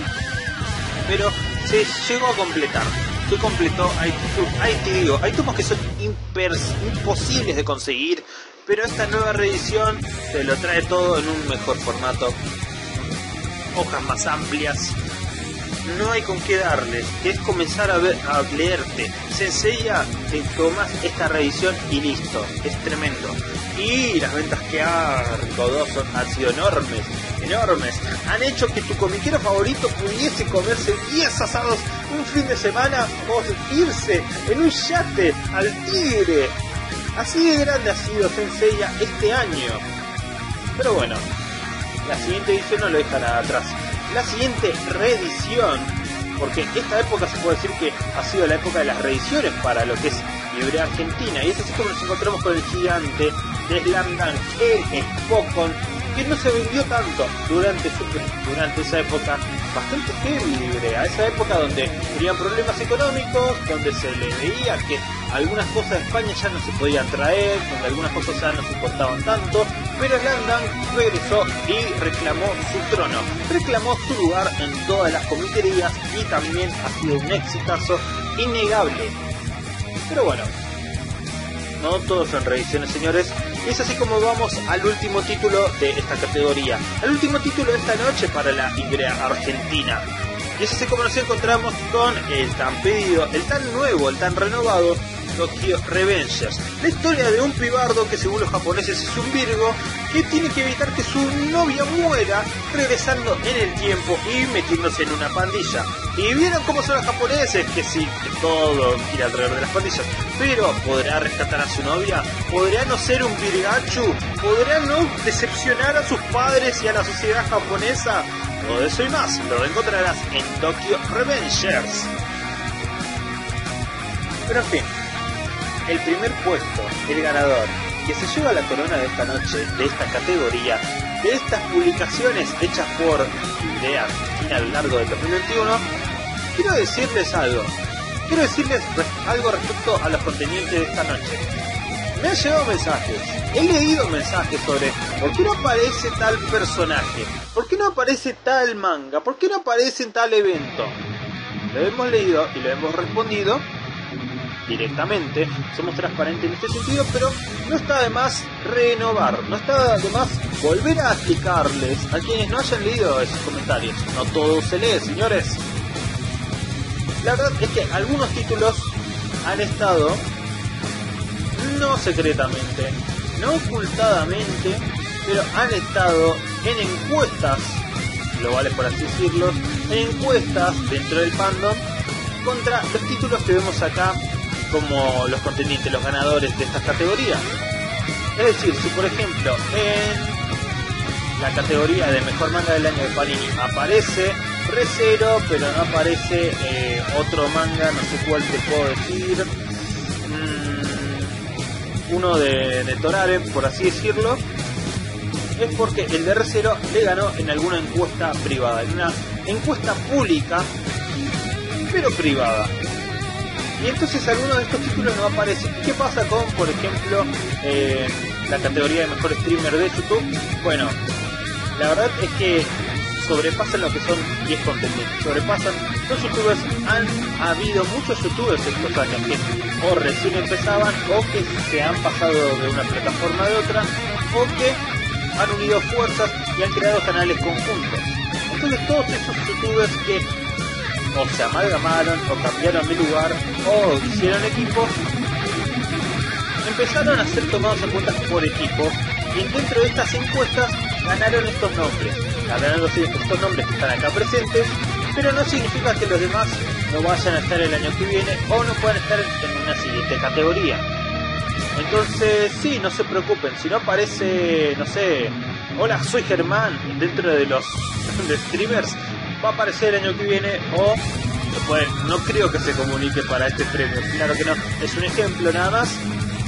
pero se llegó a completar. Se completó, ahí, ahí te digo, hay tomos que son imposibles de conseguir, pero esta nueva reedición te lo trae todo en un mejor formato, hojas más amplias, no hay con qué darles, es comenzar a, ver, a leerte. Saint Seiya, te tomas esta reedición y listo, es tremendo. Y las ventas que ha recaudado han sido enormes, enormes, han hecho que tu comiquero favorito pudiese comerse diez asados un fin de semana o irse en un yate al Tigre. Así de grande ha sido Saint Seiya este año. Pero bueno, la siguiente edición no lo deja nada atrás. La siguiente reedición, porque esta época se puede decir que ha sido la época de las reediciones para lo que es Ivrea Argentina. Y es así como nos encontramos con el gigante de Slam Dunk, el Spokon, que no se vendió tanto durante, su, durante esa época. bastante heavy Ivrea, esa época donde tenían problemas económicos, donde se le veía que algunas cosas de España ya no se podían traer, donde algunas cosas ya no se importaban tanto, pero Landan regresó y reclamó su trono, reclamó su lugar en todas las comiquerías y también ha sido un exitazo innegable. Pero bueno, no todos son revisiones, señores. Y es así como vamos al último título de esta categoría, al último título de esta noche para la Ivrea Argentina. Y es así como nos encontramos con el tan pedido, el tan nuevo, el tan renovado Tokyo Revengers. La historia de un pibardo que según los japoneses es un virgo, que tiene que evitar que su novia muera regresando en el tiempo y metiéndose en una pandilla. Y vieron cómo son los japoneses, que sí, que todo gira alrededor de las pandillas. Pero ¿podrá rescatar a su novia? ¿Podrá no ser un virgachu? ¿Podrá no decepcionar a sus padres y a la sociedad japonesa? Todo eso y más lo encontrarás en Tokyo Revengers. Pero en fin, el primer puesto, el ganador, que se lleva la corona de esta noche, de esta categoría, de estas publicaciones hechas por Ivrea Argentina a lo largo del dos mil veintiuno, quiero decirles algo, quiero decirles algo respecto a los contenidos de esta noche. Me han llegado mensajes, he leído mensajes sobre por qué no aparece tal personaje, por qué no aparece tal manga, por qué no aparece en tal evento. Lo hemos leído y lo hemos respondido directamente, somos transparentes en este sentido, pero no está de más renovar, no está de más volver a explicarles a quienes no hayan leído esos comentarios. No todo se lee, señores. La verdad es que algunos títulos han estado no secretamente, no ocultadamente, pero han estado en encuestas globales, por así decirlo, en encuestas dentro del fandom contra los títulos que vemos acá como los contendientes, los ganadores de estas categorías. Es decir, si por ejemplo en la categoría de mejor manga del año de Panini aparece Re:Zero, pero no aparece eh, otro manga, no sé cuál te puedo decir, mm, uno de, de Torare, por así decirlo, es porque el de Re:Zero le ganó en alguna encuesta privada, en una encuesta pública, pero privada. Y entonces algunos de estos títulos no aparecen. ¿Qué pasa con, por ejemplo, eh, la categoría de mejor streamer de YouTube? Bueno, la verdad es que sobrepasan lo que son diez contendientes. Sobrepasan los youtubers. Han habido muchos youtubers estos años que o recién empezaban, o que se han pasado de una plataforma a de otra, o que han unido fuerzas y han creado canales conjuntos. Entonces todos esos youtubers que o se amalgamaron, o cambiaron de lugar, o hicieron equipos, empezaron a ser tomados en cuenta por equipos, y dentro de estas encuestas ganaron estos nombres, ganaron estos nombres que están acá presentes, pero no significa que los demás no vayan a estar el año que viene, o no puedan estar en una siguiente categoría. Entonces, sí, no se preocupen, si no aparece, no sé, hola, soy Germán, dentro de los de streamers, va a aparecer el año que viene, o pues, no creo que se comunique para este premio, claro que no, es un ejemplo nada más,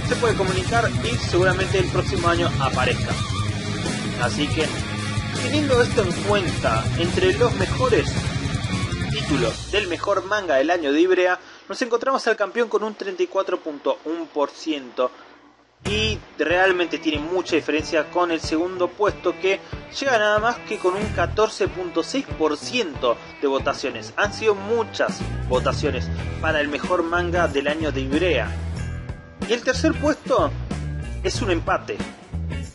se puede comunicar y seguramente el próximo año aparezca. Así que, teniendo esto en cuenta, entre los mejores títulos del mejor manga del año de Ivrea, nos encontramos al campeón con un treinta y cuatro punto uno por ciento, y realmente tiene mucha diferencia con el segundo puesto, que llega nada más que con un catorce punto seis por ciento de votaciones. Han sido muchas votaciones para el mejor manga del año de Ivrea. Y el tercer puesto es un empate.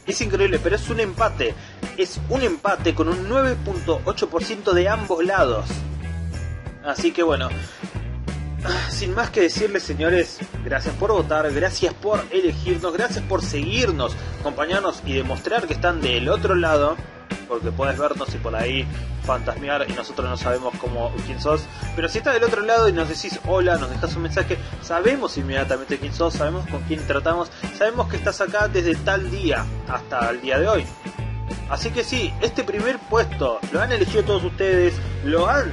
Es increíble, pero es un empate. Es un empate con un nueve punto ocho por ciento de ambos lados. Así que bueno, sin más que decirles, señores, gracias por votar, gracias por elegirnos, gracias por seguirnos, acompañarnos y demostrar que están del otro lado, porque podés vernos y por ahí fantasmear y nosotros no sabemos cómo, quién sos, pero si estás del otro lado y nos decís hola, nos dejás un mensaje, sabemos inmediatamente quién sos, sabemos con quién tratamos, sabemos que estás acá desde tal día hasta el día de hoy. Así que sí, este primer puesto lo han elegido todos ustedes, lo han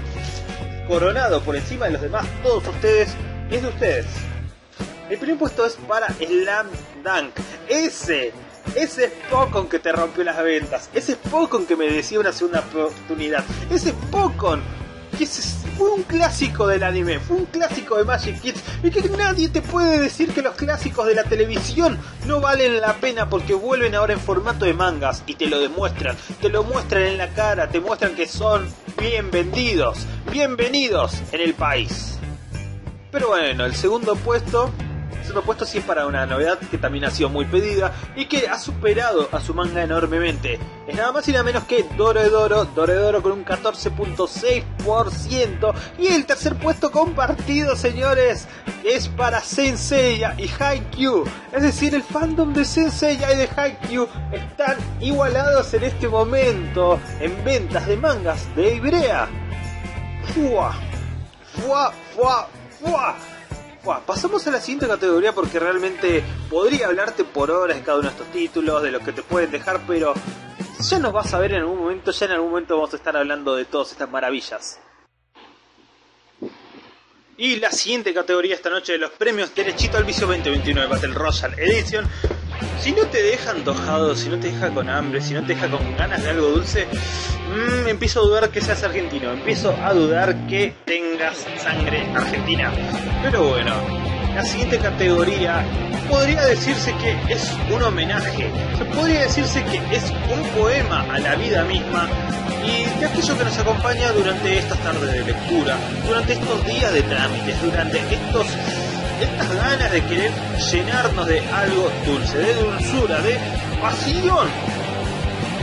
coronado por encima de los demás, todos ustedes, es de ustedes. El primer puesto es para Slam Dunk, ese Ese Pokon que te rompió las ventas. Ese Pokon que merecía una segunda oportunidad. Ese Pokon que es, fue un clásico del anime. Fue un clásico de Magic Kids. Y que nadie te puede decir que los clásicos de la televisión no valen la pena, porque vuelven ahora en formato de mangas. Y te lo demuestran. Te lo muestran en la cara. Te muestran que son bien vendidos. Bienvenidos en el país. Pero bueno, el segundo puesto... El segundo puesto sí es para una novedad que también ha sido muy pedida y que ha superado a su manga enormemente. Es nada más y nada menos que Doredoro, Doredoro con un catorce punto seis por ciento. Y el tercer puesto compartido, señores, es para Saint Seiya y Haikyuu. Es decir, el fandom de Saint Seiya y de Haikyuu están igualados en este momento en ventas de mangas de Ivrea. ¡Fua! ¡Fua! ¡Fua! ¡Fua! Pasamos a la siguiente categoría porque realmente podría hablarte por horas de cada uno de estos títulos, de los que te pueden dejar, pero ya nos vas a ver en algún momento, ya en algún momento vamos a estar hablando de todas estas maravillas. Y la siguiente categoría esta noche de los premios Derechito al Vicio veinte veintinueve Battle Royale Edition. Si no te deja antojado, si no te deja con hambre, si no te deja con ganas de algo dulce, mmm, empiezo a dudar que seas argentino, empiezo a dudar que tengas sangre argentina. Pero bueno, la siguiente categoría podría decirse que es un homenaje, o sea, podría decirse que es un poema a la vida misma y de aquello que nos acompaña durante estas tardes de lectura, durante estos días de trámites, durante estos... estas ganas de querer llenarnos de algo dulce, de dulzura, de pasión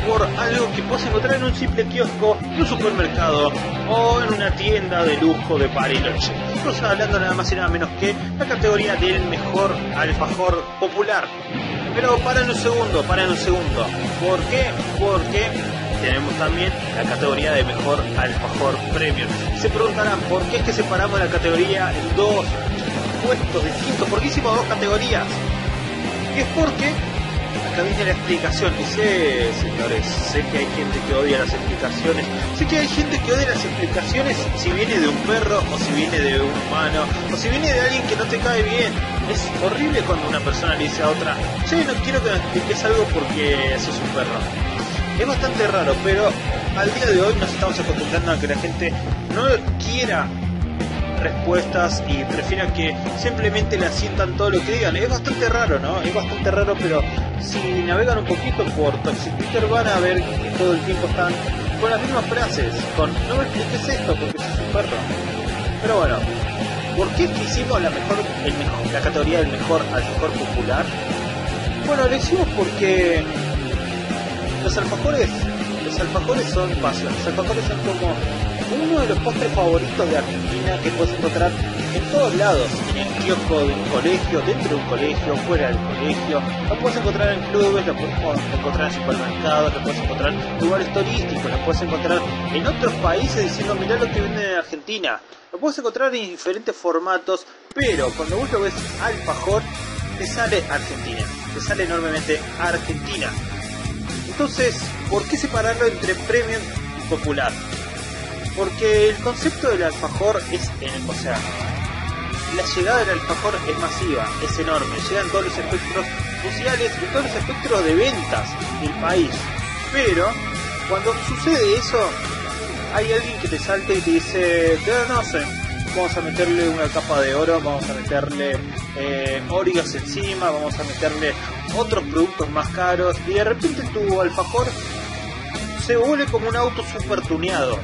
por algo que puedes encontrar en un simple kiosco, en un supermercado o en una tienda de lujo de Pariloche. Estamos hablando nada más y nada menos que la categoría del mejor alfajor popular. Pero paren un segundo, paren un segundo. ¿Por qué? Porque tenemos también la categoría de mejor alfajor premium. Se preguntarán, ¿por qué es que separamos la categoría en dos puestos distintos? ¿Por qué hicimos dos categorías? Y es porque acá viene la explicación. Y sé, señores, sé que hay gente que odia las explicaciones. Sé que hay gente que odia las explicaciones si viene de un perro, o si viene de un humano, o si viene de alguien que no te cae bien. Es horrible cuando una persona le dice a otra, che, no quiero que me expliques algo porque sos un perro. Es bastante raro, pero al día de hoy nos estamos acostumbrando a que la gente no quiera respuestas y prefiera que simplemente le asientan todo lo que digan. Es bastante raro, ¿no? Es bastante raro, pero si navegan un poquito por Toxic Twitter van a ver que todo el tiempo están con las mismas frases, con no me expliques esto porque sos un perro. Pero bueno, ¿por qué hicimos la mejor, el mejor, la categoría del mejor alfajor popular? Bueno, lo hicimos porque los alfajores, los alfajores son pasión, los alfajores son como uno de los postres favoritos de Argentina que puedes encontrar en todos lados, en el kiosco de un colegio, dentro de un colegio, fuera del colegio, lo puedes encontrar en clubes, lo puedes encontrar en supermercados, lo puedes encontrar en lugares turísticos, lo puedes encontrar en otros países diciendo mirá lo que venden en Argentina, lo puedes encontrar en diferentes formatos, pero cuando vos lo ves alfajor, te sale Argentina, te sale enormemente Argentina. Entonces, ¿por qué separarlo entre premium y popular? Porque el concepto del alfajor es en, o sea, la llegada del alfajor es masiva, es enorme, llegan todos los espectros sociales y todos los espectros de ventas del país. Pero cuando sucede eso, hay alguien que te salta y te dice, no, no sé, vamos a meterle una capa de oro, vamos a meterle eh, Oreos encima, vamos a meterle otros productos más caros, y de repente tu alfajor se vuelve como un auto super tuneado.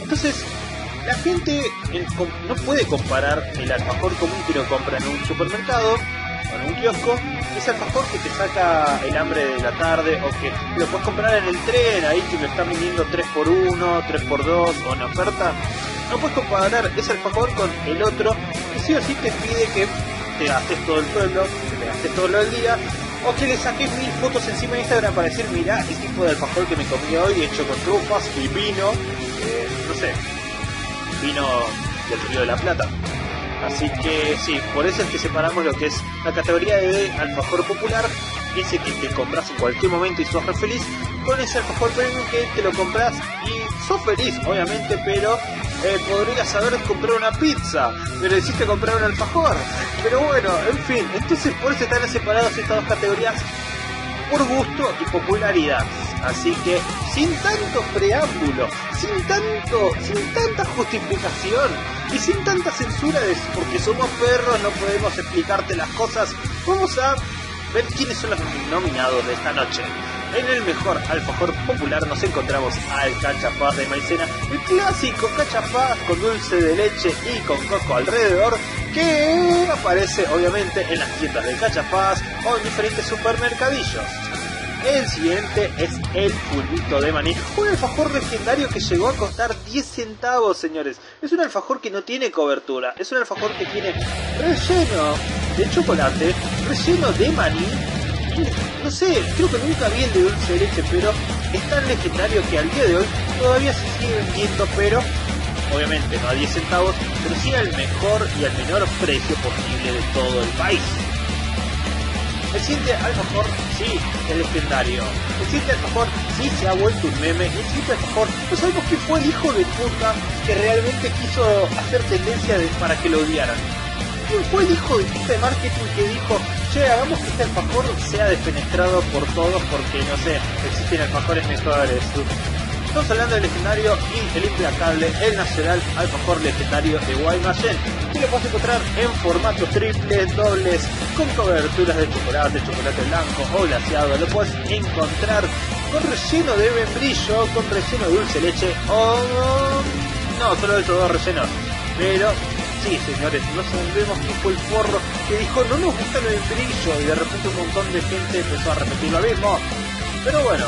Entonces la gente el, no puede comparar el alfajor común que lo compra en un supermercado o en un kiosco, ese alfajor que te saca el hambre de la tarde o que lo puedes comprar en el tren, ahí que lo están vendiendo tres por uno, tres por dos o en oferta. No puedes comparar ese alfajor con el otro que sí o sí te pide que te gastes todo el sueldo, que te gastes todo el día, o que le saques mil fotos encima de Instagram para decir mirá el tipo de alfajor que me comí hoy, hecho con trufas y vino, eh, no sé, vino del Río de la Plata. Así que sí, por eso es que separamos lo que es la categoría de alfajor popular, ese que te compras en cualquier momento y sos re feliz, con ese alfajor premium que te lo compras y sos feliz, obviamente, pero eh, podrías haber comprado una pizza, pero hiciste comprar un alfajor. Pero bueno, en fin, entonces por eso están separados estas dos categorías por gusto y popularidad. Así que sin tanto preámbulo, sin tanto, sin tanta justificación y sin tanta censura de porque somos perros no podemos explicarte las cosas, vamos a ver quiénes son los nominados de esta noche. En el mejor alfajor popular nos encontramos al cachapaz de maicena, el clásico cachapaz con dulce de leche y con coco alrededor, que aparece obviamente en las tiendas de cachapaz o en diferentes supermercadillos. El siguiente es el pulvito de maní, un alfajor legendario que llegó a costar diez centavos, señores. Es un alfajor que no tiene cobertura, es un alfajor que tiene relleno de chocolate, relleno de maní. No sé, creo que nunca vi el de dulce de leche, pero es tan legendario que al día de hoy todavía se sigue vendiendo, pero obviamente no a diez centavos, pero sí al mejor y al menor precio posible de todo el país. El siguiente alfajor, sí, es legendario. El siguiente alfajor, sí, se ha vuelto un meme. El siguiente alfajor, no sabemos quién fue el hijo de puta que realmente quiso hacer tendencia de, para que lo odiaran. ¿Quién fue el hijo de puta de marketing que dijo, che, hagamos que este alfajor sea defenestrado por todos porque, no sé, existen alfajores mejores? Estamos hablando del legendario y el implacable, el nacional alfajor legendario de Guaymallén, que lo puedes encontrar en formato triple, dobles, con coberturas de chocolate, chocolate blanco o glaseado. Lo puedes encontrar con relleno de membrillo, con relleno de dulce leche o... no, solo esos dos rellenos. Pero sí, señores, no sabemos quién fue el forro que dijo no nos gusta el membrillo y de repente un montón de gente empezó a repetir lo mismo. Pero bueno,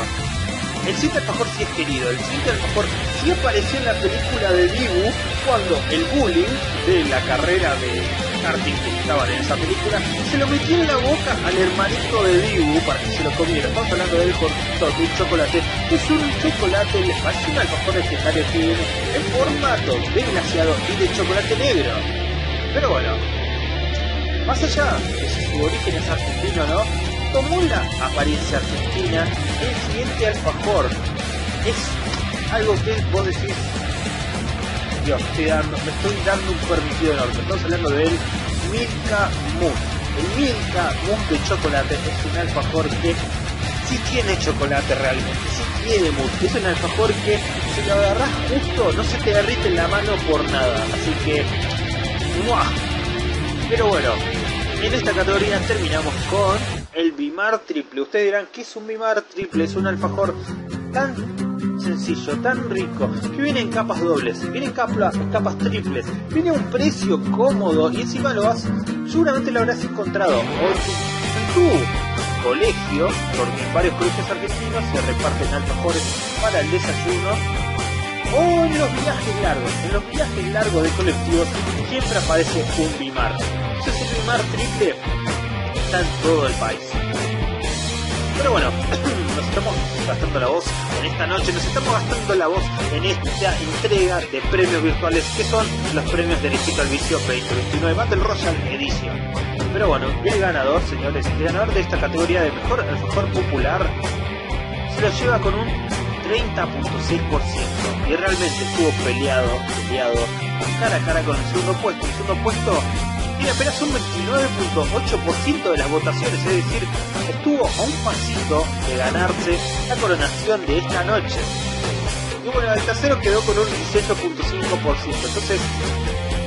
el siguiente alfajor sí es querido, el siguiente alfajor sí apareció en la película de Dibu cuando el bullying de la carrera de karting que estaban en esa película se lo metió en la boca al hermanito de Dibu para que se lo comiera. Estamos hablando del Jorgito, de un chocolate, es un chocolate, es un alfajor legendario que viene en formato de glaseado y de chocolate negro. Pero bueno, más allá de si su origen es argentino o no, tomó la apariencia argentina, el siguiente alfajor es algo que vos decís, Dios, estoy dando, me estoy dando un permitido enorme. Estamos hablando del Milka Mousse. El Milka Mousse de chocolate es un alfajor que sí tiene chocolate realmente, sí tiene mousse. Es un alfajor que si lo agarrás justo no se te derrite en la mano por nada. Así que, ¡muah! Pero bueno, en esta categoría terminamos con el Bimar Triple. Ustedes dirán, ¿qué es un Bimar Triple? Es un alfajor tan sencillo, tan rico, que viene en capas dobles, viene en capas, capas triples, viene a un precio cómodo y encima lo has, seguramente lo habrás encontrado o en tu, en tu colegio, porque en varios colegios argentinos se reparten alfajores para el desayuno, o en los viajes largos. En los viajes largos de colectivos siempre aparece un Bimar. Entonces el Bimar Triple está en todo el país. Pero bueno, nos estamos gastando la voz en esta noche, nos estamos gastando la voz en esta entrega de premios virtuales que son los premios de Derecho al Vicio veinte veintinueve Battle Royale Edition. Pero bueno, el ganador, señores, el ganador de esta categoría de mejor alfajor popular se lo lleva con un treinta punto seis por ciento y realmente estuvo peleado, peleado cara a cara con el segundo puesto. El segundo puesto tiene apenas un veintinueve punto ocho por ciento de las votaciones, es decir, estuvo a un pasito de ganarse la coronación de esta noche. Y bueno, el tercero quedó con un dieciocho punto cinco por ciento. Entonces,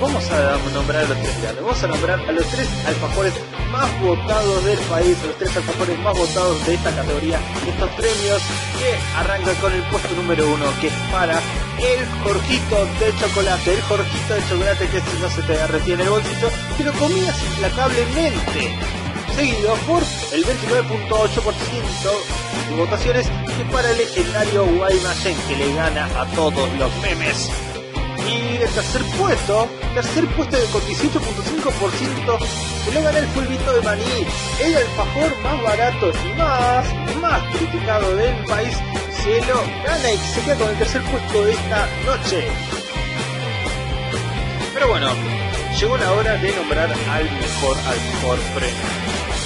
vamos a nombrar a los tres grandes, vamos a nombrar a los tres alfajores más votados del país, a los tres alfajores más votados de esta categoría, de estos premios, que arrancan con el puesto número uno, que es para el Jorgito de chocolate, el Jorgito de chocolate que si no se te retiene el bolsillo, que lo comías implacablemente, seguido por el veintinueve punto ocho por ciento de votaciones, que para el legendario Guaymallén, que le gana a todos los memes. Y el tercer puesto, tercer puesto de con dieciocho punto cinco por ciento se lo gana el fulvito de maní, el alfajor más barato y más, más criticado del país, se lo gana y se queda con el tercer puesto de esta noche. Pero bueno, llegó la hora de nombrar al mejor alfajor premio.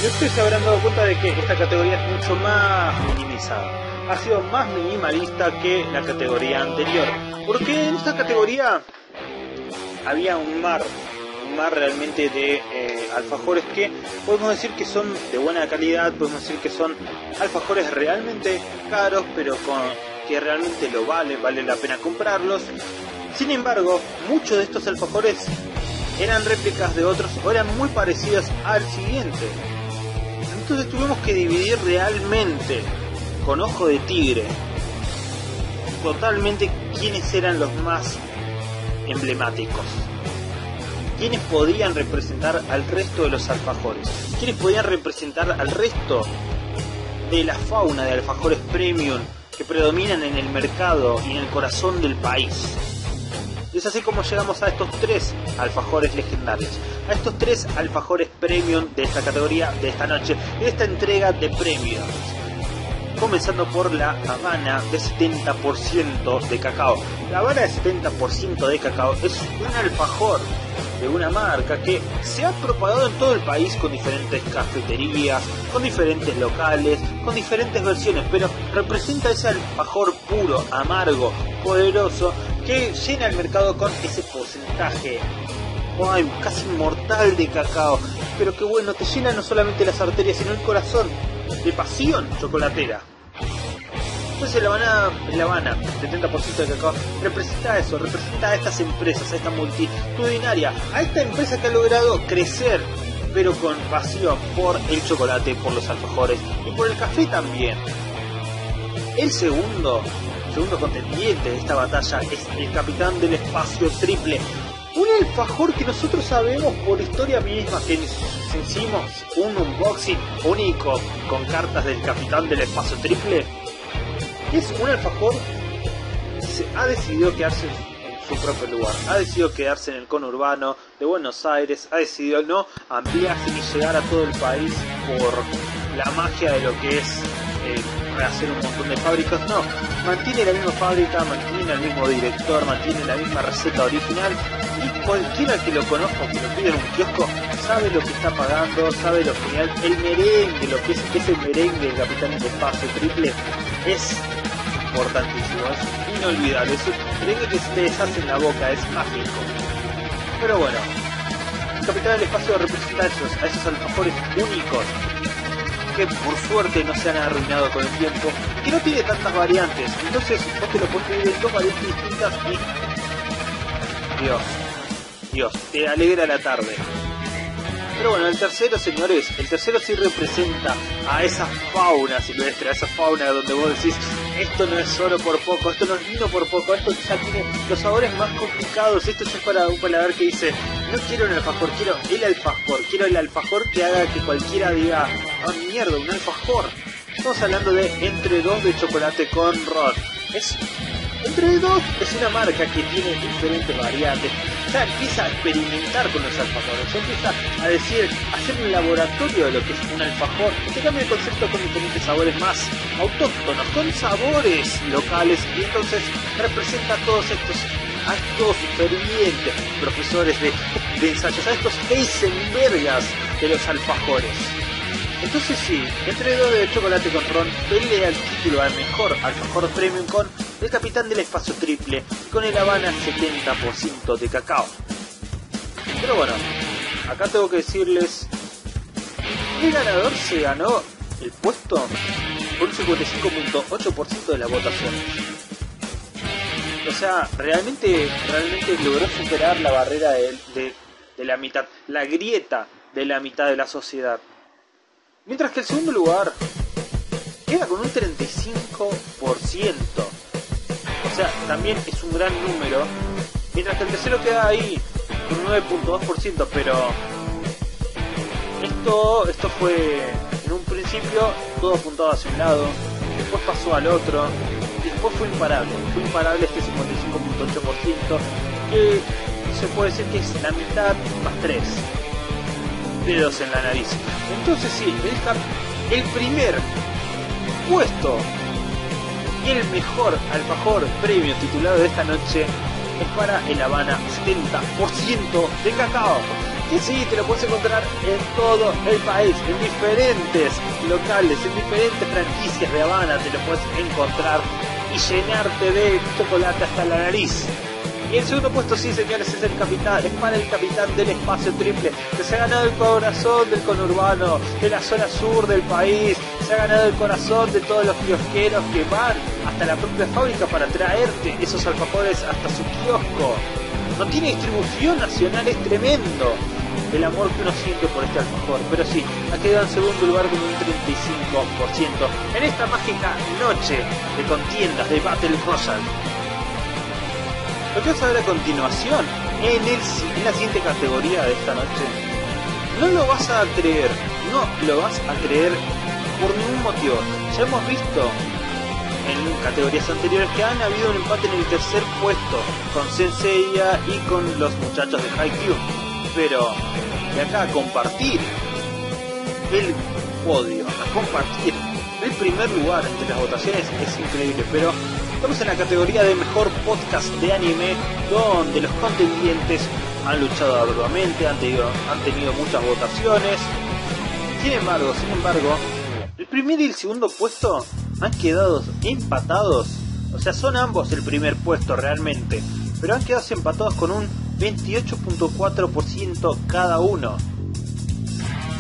Y ustedes se habrán dado cuenta de que esta categoría es mucho más minimizada. Ha sido más minimalista que la categoría anterior, porque en esta categoría había un mar, un mar realmente de eh, alfajores que podemos decir que son de buena calidad, podemos decir que son alfajores realmente caros, pero con, que realmente lo vale, vale la pena comprarlos. Sin embargo, muchos de estos alfajores eran réplicas de otros o eran muy parecidos al siguiente. Entonces tuvimos que dividir realmente con ojo de tigre totalmente quiénes eran los más emblemáticos, quiénes podían representar al resto de los alfajores, quiénes podían representar al resto de la fauna de alfajores premium que predominan en el mercado y en el corazón del país. Y es así como llegamos a estos tres alfajores legendarios, a estos tres alfajores premium de esta categoría, de esta noche, de esta entrega de premios. Comenzando por la Havanna de setenta por ciento de cacao. La Havanna de setenta por ciento de cacao es un alfajor de una marca que se ha propagado en todo el país con diferentes cafeterías, con diferentes locales, con diferentes versiones, pero representa ese alfajor puro, amargo, poderoso, que llena el mercado con ese porcentaje ¡ay! Casi mortal de cacao, pero que bueno, te llena no solamente las arterias sino el corazón de pasión chocolatera. Entonces la Havanna, la Havanna, setenta por ciento de cacao, representa eso, representa a estas empresas, a esta multitudinaria, a esta empresa que ha logrado crecer, pero con pasión por el chocolate, por los alfajores y por el café también. El segundo, segundo contendiente de esta batalla es el Capitán del Espacio Triple. Un alfajor que nosotros sabemos por historia misma, que hicimos un unboxing único con cartas del Capitán del Espacio Triple. Es un alfajor que ha decidido quedarse en su propio lugar, ha decidido quedarse en el conurbano de Buenos Aires, ha decidido no ampliarse ni llegar a todo el país por la magia de lo que es eh, rehacer un montón de fábricas. No, mantiene la misma fábrica, mantiene el mismo director, mantiene la misma receta original. Cualquiera que lo conozca, que lo pida en un kiosco, sabe lo que está pagando, sabe lo genial. El merengue, lo que es ese merengue del Capitán del Espacio Triple, es importantísimo, es inolvidable. Es un merengue que se te deshace en la boca, es mágico. Pero bueno, el Capitán del Espacio representa a esos, a esos alfajores únicos, que por suerte no se han arruinado con el tiempo, que no tiene tantas variantes. Entonces vos te lo podés pedir en dos variantes distintas y... Dios. Dios, te alegra la tarde. Pero bueno, el tercero, señores, el tercero sí representa a esa fauna silvestre, a esa fauna donde vos decís, esto no es oro por poco, esto no es vino por poco, esto ya tiene los sabores más complicados, esto ya es para un paladar que dice, no quiero un alfajor, quiero el alfajor, quiero el alfajor que haga que cualquiera diga, ah, oh, mierda, un alfajor. Estamos hablando de Entre Dos de chocolate con ron. Es... Entre Dos es una marca que tiene diferentes variantes. Ya empieza a experimentar con los alfajores, ya empieza a decir, a hacer un laboratorio de lo que es un alfajor, que cambia el concepto con diferentes sabores más autóctonos, con sabores locales, y entonces representa a todos estos, a estos fervientes profesores de, de ensayos, a estos Heisenbergas de los alfajores. Entonces sí, Entre Dos de chocolate con ron pelea el título al mejor alfajor premium con el Capitán del Espacio Triple y con el Havanna setenta por ciento de cacao. Pero bueno, acá tengo que decirles, el ganador se ganó el puesto por un cincuenta y cinco punto ocho por ciento de las votaciones. O sea, realmente, realmente logró superar la barrera de, de, de la mitad, la grieta de la mitad de la sociedad. Mientras que el segundo lugar queda con un treinta y cinco por ciento. O sea, también es un gran número. Mientras que el tercero queda ahí con un nueve punto dos por ciento. Pero esto, esto fue en un principio todo apuntado hacia un lado. Después pasó al otro. Y después fue imparable. Fue imparable este cincuenta y cinco punto ocho por ciento. Que se puede decir que es la mitad más tres. Dedos en la nariz. Entonces sí, el, el primer puesto y el mejor alfajor premio titulado de esta noche es para el Havanna setenta por ciento de cacao. Que sí, te lo puedes encontrar en todo el país, en diferentes locales, en diferentes franquicias de Havanna te lo puedes encontrar y llenarte de chocolate hasta la nariz. Y el segundo puesto, sí señores, es el capitán, es para el Capitán del Espacio Triple, que se ha ganado el corazón del conurbano, de la zona sur del país, se ha ganado el corazón de todos los kiosqueros que van hasta la propia fábrica para traerte esos alfajores hasta su kiosco. No tiene distribución nacional, es tremendo el amor que uno siente por este alfajor, pero sí, ha quedado en segundo lugar con un treinta y cinco por ciento en esta mágica noche de contiendas de Battle Royale. Lo que vas a ver a continuación en, el, en la siguiente categoría de esta noche, no lo vas a creer, no lo vas a creer por ningún motivo. Ya hemos visto en categorías anteriores que han habido un empate en el tercer puesto con Saint Seiya y con los muchachos de Haikyuu, pero de acá a compartir el podio, a compartir el primer lugar entre las votaciones es increíble. Pero estamos en la categoría de mejor podcast de anime, donde los contendientes han luchado arduamente, han tenido, han tenido muchas votaciones. Sin embargo, sin embargo, el primer y el segundo puesto han quedado empatados. O sea, son ambos el primer puesto realmente, pero han quedado empatados con un veintiocho punto cuatro por ciento cada uno.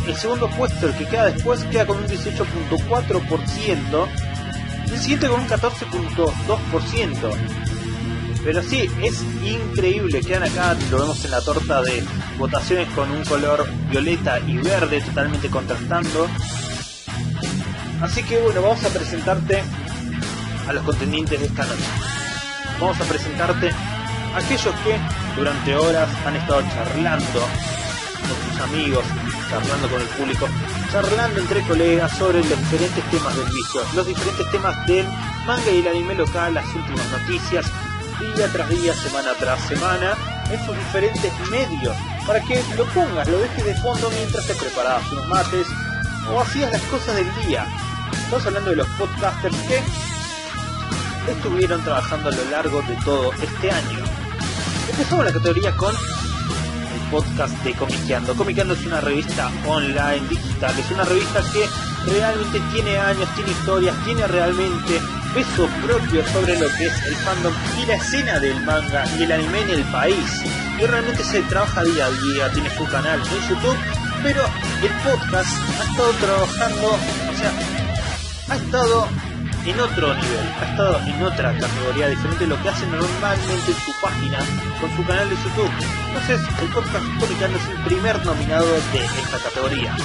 El segundo puesto, el que queda después, queda con un dieciocho punto cuatro por ciento. El siguiente con un catorce punto dos por ciento. Pero sí, es increíble. Quedan acá, lo vemos en la torta de votaciones con un color violeta y verde totalmente contrastando. Así que bueno, vamos a presentarte a los contendientes de esta noche. Vamos a presentarte a aquellos que durante horas han estado charlando con sus amigos, charlando con el público, charlando entre colegas sobre los diferentes temas del vicio, los diferentes temas del manga y el anime local, las últimas noticias, día tras día, semana tras semana, en sus diferentes medios, para que lo pongas, lo dejes de fondo mientras te preparabas unos mates o hacías las cosas del día. Estamos hablando de los podcasters que estuvieron trabajando a lo largo de todo este año. Empezamos la categoría con podcast de Comiqueando. Comiqueando es una revista online, digital, es una revista que realmente tiene años, tiene historias, tiene realmente peso propio sobre lo que es el fandom y la escena del manga y el anime en el país. Y realmente se trabaja día a día, tiene su canal en YouTube, pero el podcast ha estado trabajando, o sea, ha estado en otro nivel, ha estado en otra categoría diferente de lo que hacen normalmente en su página con su canal de YouTube. Entonces el podcast Comiqueando es el primer nominado de esta categoría,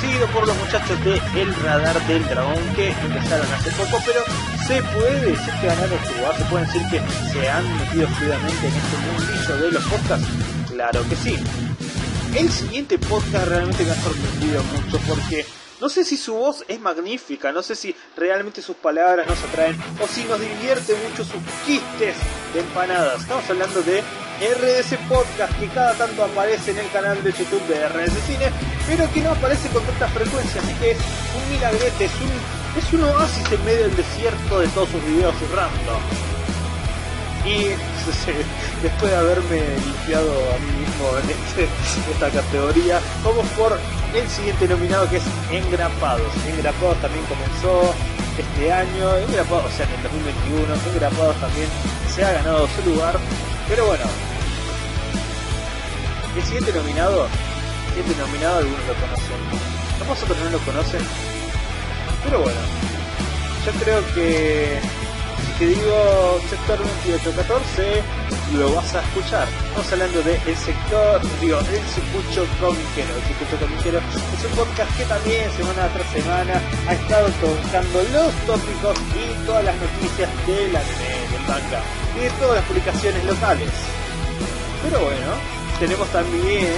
seguido por los muchachos de El Radar del Dragón, que empezaron hace poco, pero se puede, se puede ganar su lugar, se puede decir que se han metido fluidamente en este mundillo de los podcasts, claro que sí. El siguiente podcast realmente me ha sorprendido mucho porque no sé si su voz es magnífica, no sé si realmente sus palabras nos atraen o si nos divierte mucho sus chistes de empanadas. Estamos hablando de R D C Podcast, que cada tanto aparece en el canal de YouTube de R D C Cine, pero que no aparece con tanta frecuencia, así que es un milagrete, es un, es un oasis en medio del desierto de todos sus videos random. Y después de haberme limpiado a mí mismo en este, esta categoría, vamos por el siguiente nominado, que es Engrapados. Engrapados también comenzó este año, Engrapados, o sea en el dos mil veintiuno, Engrapados también se ha ganado su lugar, pero bueno. El siguiente nominado, el siguiente nominado algunos lo conocen, los otros no lo conocen, pero bueno, yo creo que si te digo sector veintiocho catorce, lo vas a escuchar. Estamos hablando de el sector, digo, el Sucucho Comiquero. El Sucucho Comiquero es un podcast que también semana tras semana ha estado tocando los tópicos y todas las noticias del anime, del manga y de todas las publicaciones locales. Pero bueno, tenemos también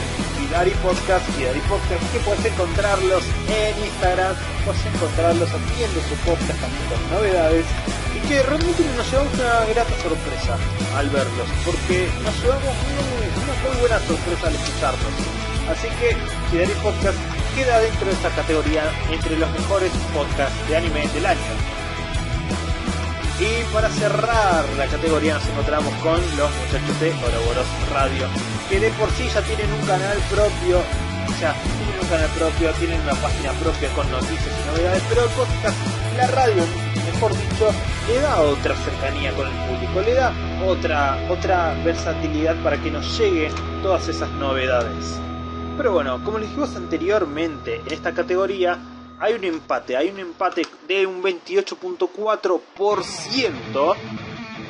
Hidari Podcast, Hidari Podcast, que puedes encontrarlos en Instagram, puedes encontrarlos haciendo su podcast también con novedades. Que realmente nos llevamos una grata sorpresa al verlos, porque nos llevamos muy, una muy buena sorpresa al escucharlos. Así que Hidari Podcast queda dentro de esta categoría entre los mejores podcasts de anime del año. Y para cerrar la categoría nos encontramos con los muchachos de Ouroboros Radio, que de por sí ya tienen un canal propio, o sea, tienen un canal propio, tienen una página propia con noticias y novedades, pero el podcast, la radio, mejor dicho, le da otra cercanía con el público, le da otra, otra versatilidad para que nos lleguen todas esas novedades. Pero bueno, como les dijimos anteriormente, en esta categoría hay un empate, hay un empate de un veintiocho punto cuatro por ciento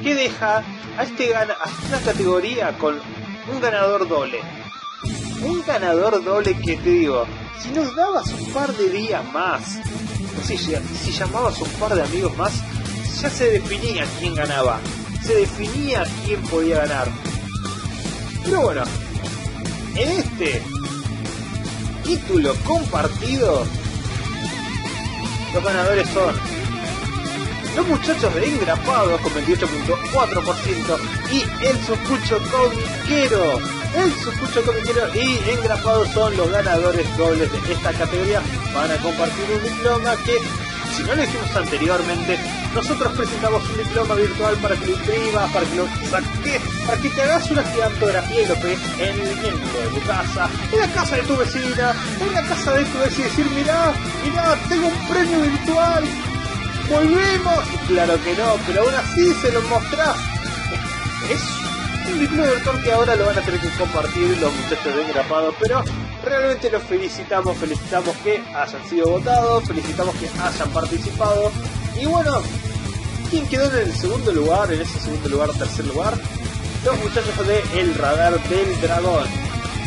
que deja a, este, a esta categoría con un ganador doble. Un ganador doble que te digo, si nos dabas un par de días más, si, si llamabas un par de amigos más, ya se definía quién ganaba, se definía quién podía ganar. Pero bueno, en este título compartido, los ganadores son los muchachos de Engrapados con veintiocho punto cuatro por ciento y el Socucho Comiquero. El Socucho Comiquero y Engrapados son los ganadores dobles de esta categoría. Van a compartir un diploma que, si no lo dijimos anteriormente, nosotros presentamos un diploma virtual para que lo imprimas, para que lo saques, para que te hagas una gigantografía y lo pegues en el miembro de tu casa, en la casa de tu vecina, en la casa de tu vecina y decir, mirá, mirá, tengo un premio virtual. ¿Volvemos? Claro que no, pero aún así se lo mostrás. Es un diploma virtual que ahora lo van a tener que compartir los muchachos de Engrapados, pero realmente los felicitamos, felicitamos que hayan sido votados, felicitamos que hayan participado. Y bueno, ¿quién quedó en el segundo lugar? En ese segundo lugar, tercer lugar, los muchachos de El Radar del Dragón.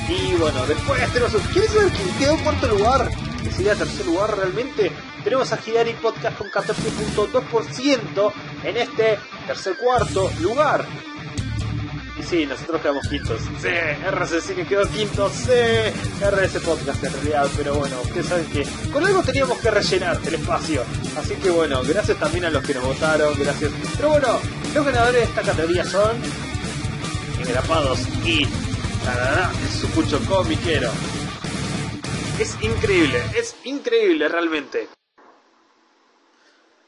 Y bueno, después tenemos... ¿Quieres saber quién quedó en cuarto lugar? Que sería tercer lugar realmente. Tenemos a Hidari Podcast con catorce punto dos por ciento en este tercer cuarto lugar. Y sí, nosotros quedamos quintos. Sí, R C Cine quedó quinto. Sí, R C Podcast en realidad. Pero bueno, ustedes saben que con algo teníamos que rellenar el espacio. Así que bueno, gracias también a los que nos votaron. Gracias. Pero bueno, los ganadores de esta categoría son Engrapados y Sucucho Comiquero. Es increíble, es increíble realmente.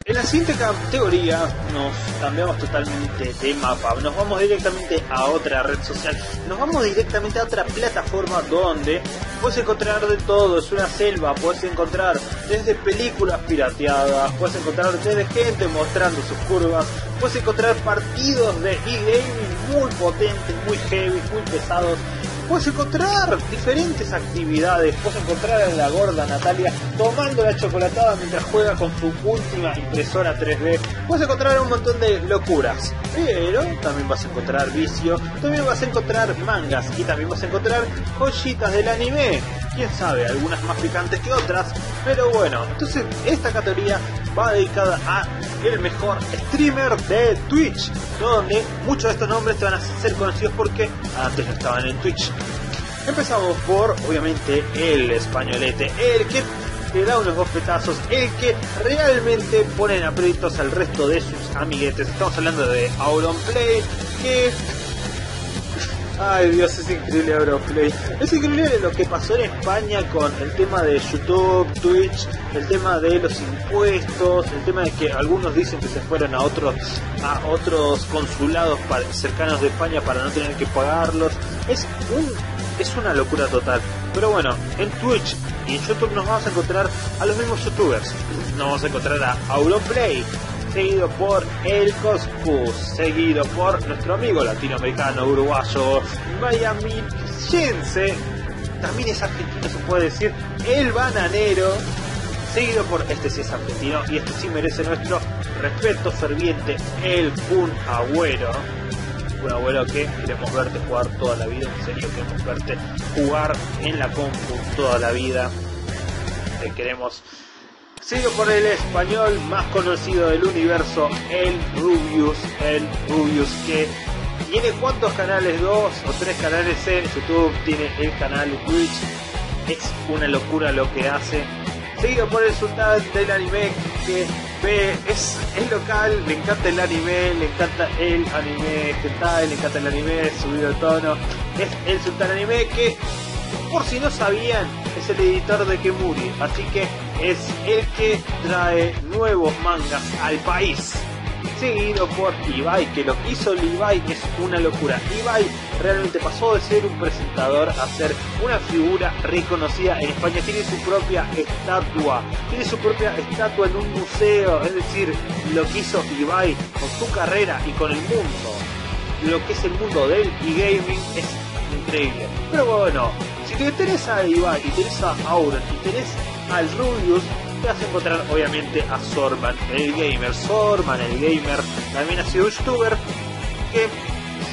En la siguiente categoría nos cambiamos totalmente de mapa, nos vamos directamente a otra red social, nos vamos directamente a otra plataforma donde puedes encontrar de todo, es una selva, puedes encontrar desde películas pirateadas, puedes encontrar desde gente mostrando sus curvas, puedes encontrar partidos de e-gaming muy potentes, muy heavy, muy pesados. Puedes encontrar diferentes actividades, puedes encontrar a la gorda Natalia tomando la chocolatada mientras juega con su última impresora tres D. Puedes encontrar un montón de locuras, pero también vas a encontrar vicio, también vas a encontrar mangas y también vas a encontrar joyitas del anime. Quién sabe, algunas más picantes que otras, pero bueno, entonces esta categoría va dedicada a el mejor streamer de Twitch, donde muchos de estos nombres te van a ser conocidos porque antes no estaban en Twitch. Empezamos por, obviamente, el españolete, el que te da unos bofetazos, el que realmente pone en aprietos al resto de sus amiguetes. Estamos hablando de AuronPlay, que... Ay Dios, es increíble AuronPlay. Es increíble lo que pasó en España con el tema de YouTube, Twitch, el tema de los impuestos, el tema de que algunos dicen que se fueron a otros a otros consulados para, cercanos de España para no tener que pagarlos. Es un es una locura total. Pero bueno, en Twitch y en YouTube nos vamos a encontrar a los mismos youtubers. Nos vamos a encontrar a AuronPlay, seguido por el Coscus, seguido por nuestro amigo latinoamericano, uruguayo, miamiense, también es argentino, se puede decir, el Bananero, seguido por, este sí es argentino y este sí merece nuestro respeto ferviente, el Kun Agüero. Un abuelo que queremos verte jugar toda la vida, en serio queremos verte jugar en la compu toda la vida, te queremos. Sigo por el español más conocido del universo, el Rubius, el Rubius que tiene cuántos canales, dos o tres canales en YouTube, tiene el canal Twitch, es una locura lo que hace. Seguido por el sultán del anime que ve, es, es local, le encanta el anime, le encanta el anime hentai, le encanta el anime subido de tono, es el sultán anime que... Por si no sabían, es el editor de Kemuri, así que es el que trae nuevos mangas al país. seguido por Ibai, que lo que hizo el Ibai es una locura. Ibai realmente pasó de ser un presentador a ser una figura reconocida en España. Tiene su propia estatua, tiene su propia estatua en un museo. Es decir, lo que hizo Ibai con su carrera y con el mundo, lo que es el mundo del e-gaming, es increíble. Pero bueno, si te interesa a Ibai, te interesa a Auron, te interesa al Rubius, te vas a encontrar obviamente a Sorman el Gamer. Sorman el Gamer también ha sido un youtuber que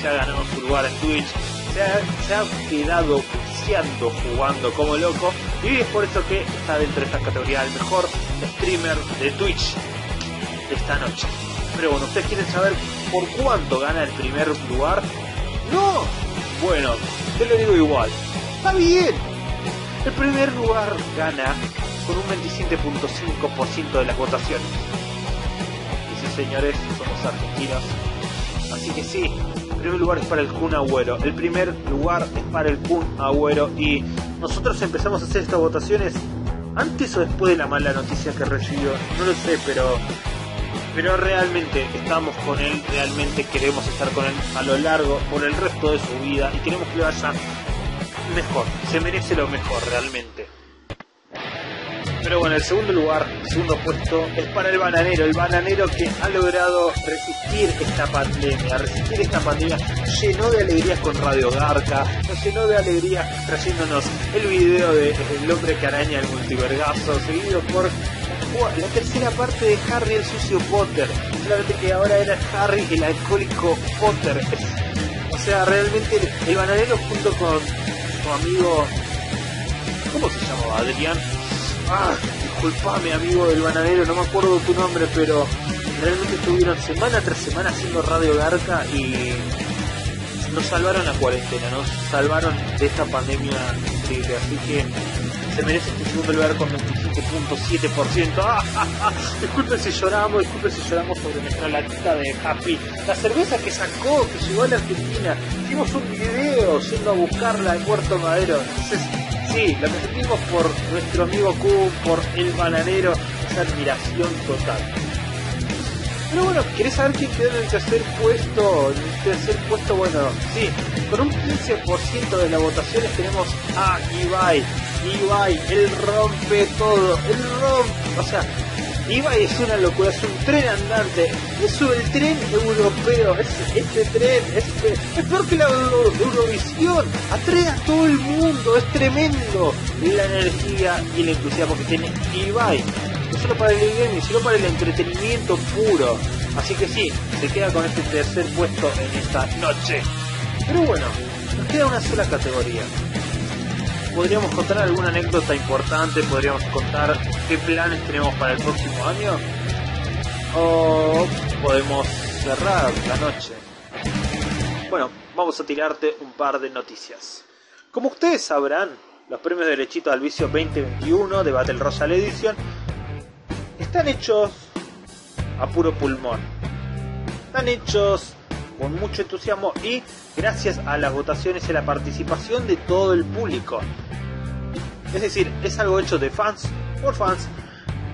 se ha ganado su lugar en Twitch, se ha, se ha quedado pulseando, jugando como loco, y es por eso que está dentro de esta categoría el mejor streamer de Twitch de esta noche. Pero bueno, ¿ustedes quieren saber por cuánto gana el primer lugar? ¡No! Bueno, te lo digo igual. ¡Está bien! El primer lugar gana con un veintisiete punto cinco por ciento de las votaciones. Y sí, señores, somos argentinos. Así que sí, el primer lugar es para el Kun Agüero. El primer lugar es para el Kun Agüero. Y nosotros empezamos a hacer estas votaciones antes o después de la mala noticia que recibió. No lo sé, pero... pero realmente estamos con él, realmente queremos estar con él a lo largo, por el resto de su vida, y queremos que le vaya mejor, se merece lo mejor realmente. Pero bueno, el segundo lugar, el segundo puesto es para el Bananero, el Bananero que ha logrado resistir esta pandemia, resistir esta pandemia, llenó de alegrías con Radio Garca, nos llenó de alegrías trayéndonos el video de El Hombre que araña el multivergazo, seguido por la tercera parte de Harry el sucio Potter, solamente que ahora era Harry el alcohólico Potter. O sea, realmente el, el Bananero junto con su amigo, ¿cómo se llamaba? Adrián. Ah, disculpame amigo del Bananero, no me acuerdo tu nombre, pero realmente estuvieron semana tras semana haciendo Radio Garca y nos salvaron la cuarentena, nos salvaron de esta pandemia increíble, así que... se merece este segundo lugar con veintisiete punto siete por ciento. ¡Ah, ah, ah! Disculpen si lloramos, disculpen si lloramos sobre nuestra latita de Happy. La cerveza que sacó, que llegó a la Argentina. Hicimos un video yendo a buscarla en Puerto Madero. Entonces, sí, la sentimos por nuestro amigo Q, por el Bananero. Esa admiración total. Pero bueno, ¿querés saber quién quedó en el tercer puesto? En el tercer puesto, bueno, sí. Con un quince por ciento de las votaciones tenemos a Ibai. Ibai, él rompe todo, él rompe, o sea, Ibai es una locura, es un tren andante, es el tren europeo, es este tren, es, es peor que la Euro, Eurovisión, atrae a todo el mundo, es tremendo la energía y el entusiasmo que tiene Ibai, no solo para el gaming, sino para el entretenimiento puro, así que sí, se queda con este tercer puesto en esta noche. Pero bueno, nos queda una sola categoría. ¿Podríamos contar alguna anécdota importante? ¿Podríamos contar qué planes tenemos para el próximo año? ¿O podemos cerrar la noche? Bueno, vamos a tirarte un par de noticias. Como ustedes sabrán, los premios Derechito al Vicio veinte veintiuno de Battle Royale Edition están hechos a puro pulmón. Están hechos con mucho entusiasmo y gracias a las votaciones y a la participación de todo el público. Es decir, es algo hecho de fans por fans,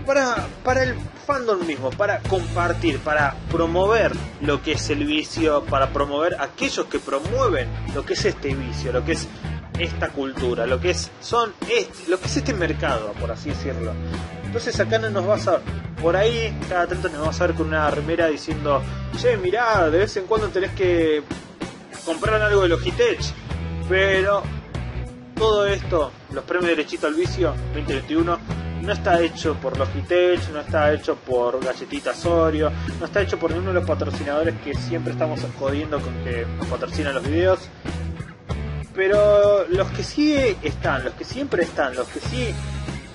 para, para el fandom mismo, para compartir, para promover lo que es el vicio, para promover aquellos que promueven lo que es este vicio, lo que es esta cultura, lo que es, son este, lo que es este mercado, por así decirlo. Entonces acá no nos vas a... por ahí cada tanto nos vas a ver con una remera diciendo: che, mirá, de vez en cuando tenés que comprar algo de Logitech. Pero todo esto, los premios Derechito al Vicio veinte veintiuno, no está hecho por Logitech, no está hecho por Galletitas Oreo, no está hecho por ninguno de los patrocinadores que siempre estamos jodiendo con que nos patrocinan los videos. Pero los que sí están, los que siempre están, los que sí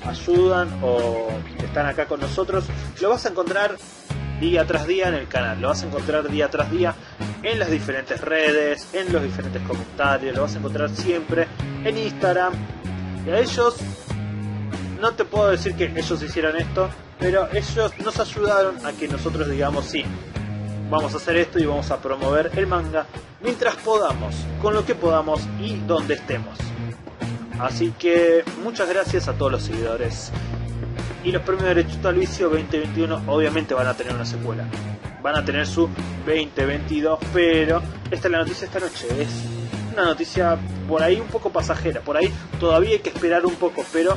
ayudan o están acá con nosotros, lo vas a encontrar día tras día en el canal, lo vas a encontrar día tras día en las diferentes redes, en los diferentes comentarios, lo vas a encontrar siempre en Instagram. Y a ellos, no te puedo decir que ellos hicieron esto, pero ellos nos ayudaron a que nosotros digamos: sí, vamos a hacer esto y vamos a promover el manga mientras podamos, con lo que podamos y donde estemos. Así que muchas gracias a todos los seguidores. Y los premios Derechito al Vicio veinte veintiuno obviamente van a tener una secuela. van a tener su veinte veintidós, pero esta es la noticia esta noche. Es una noticia por ahí un poco pasajera, por ahí todavía hay que esperar un poco, pero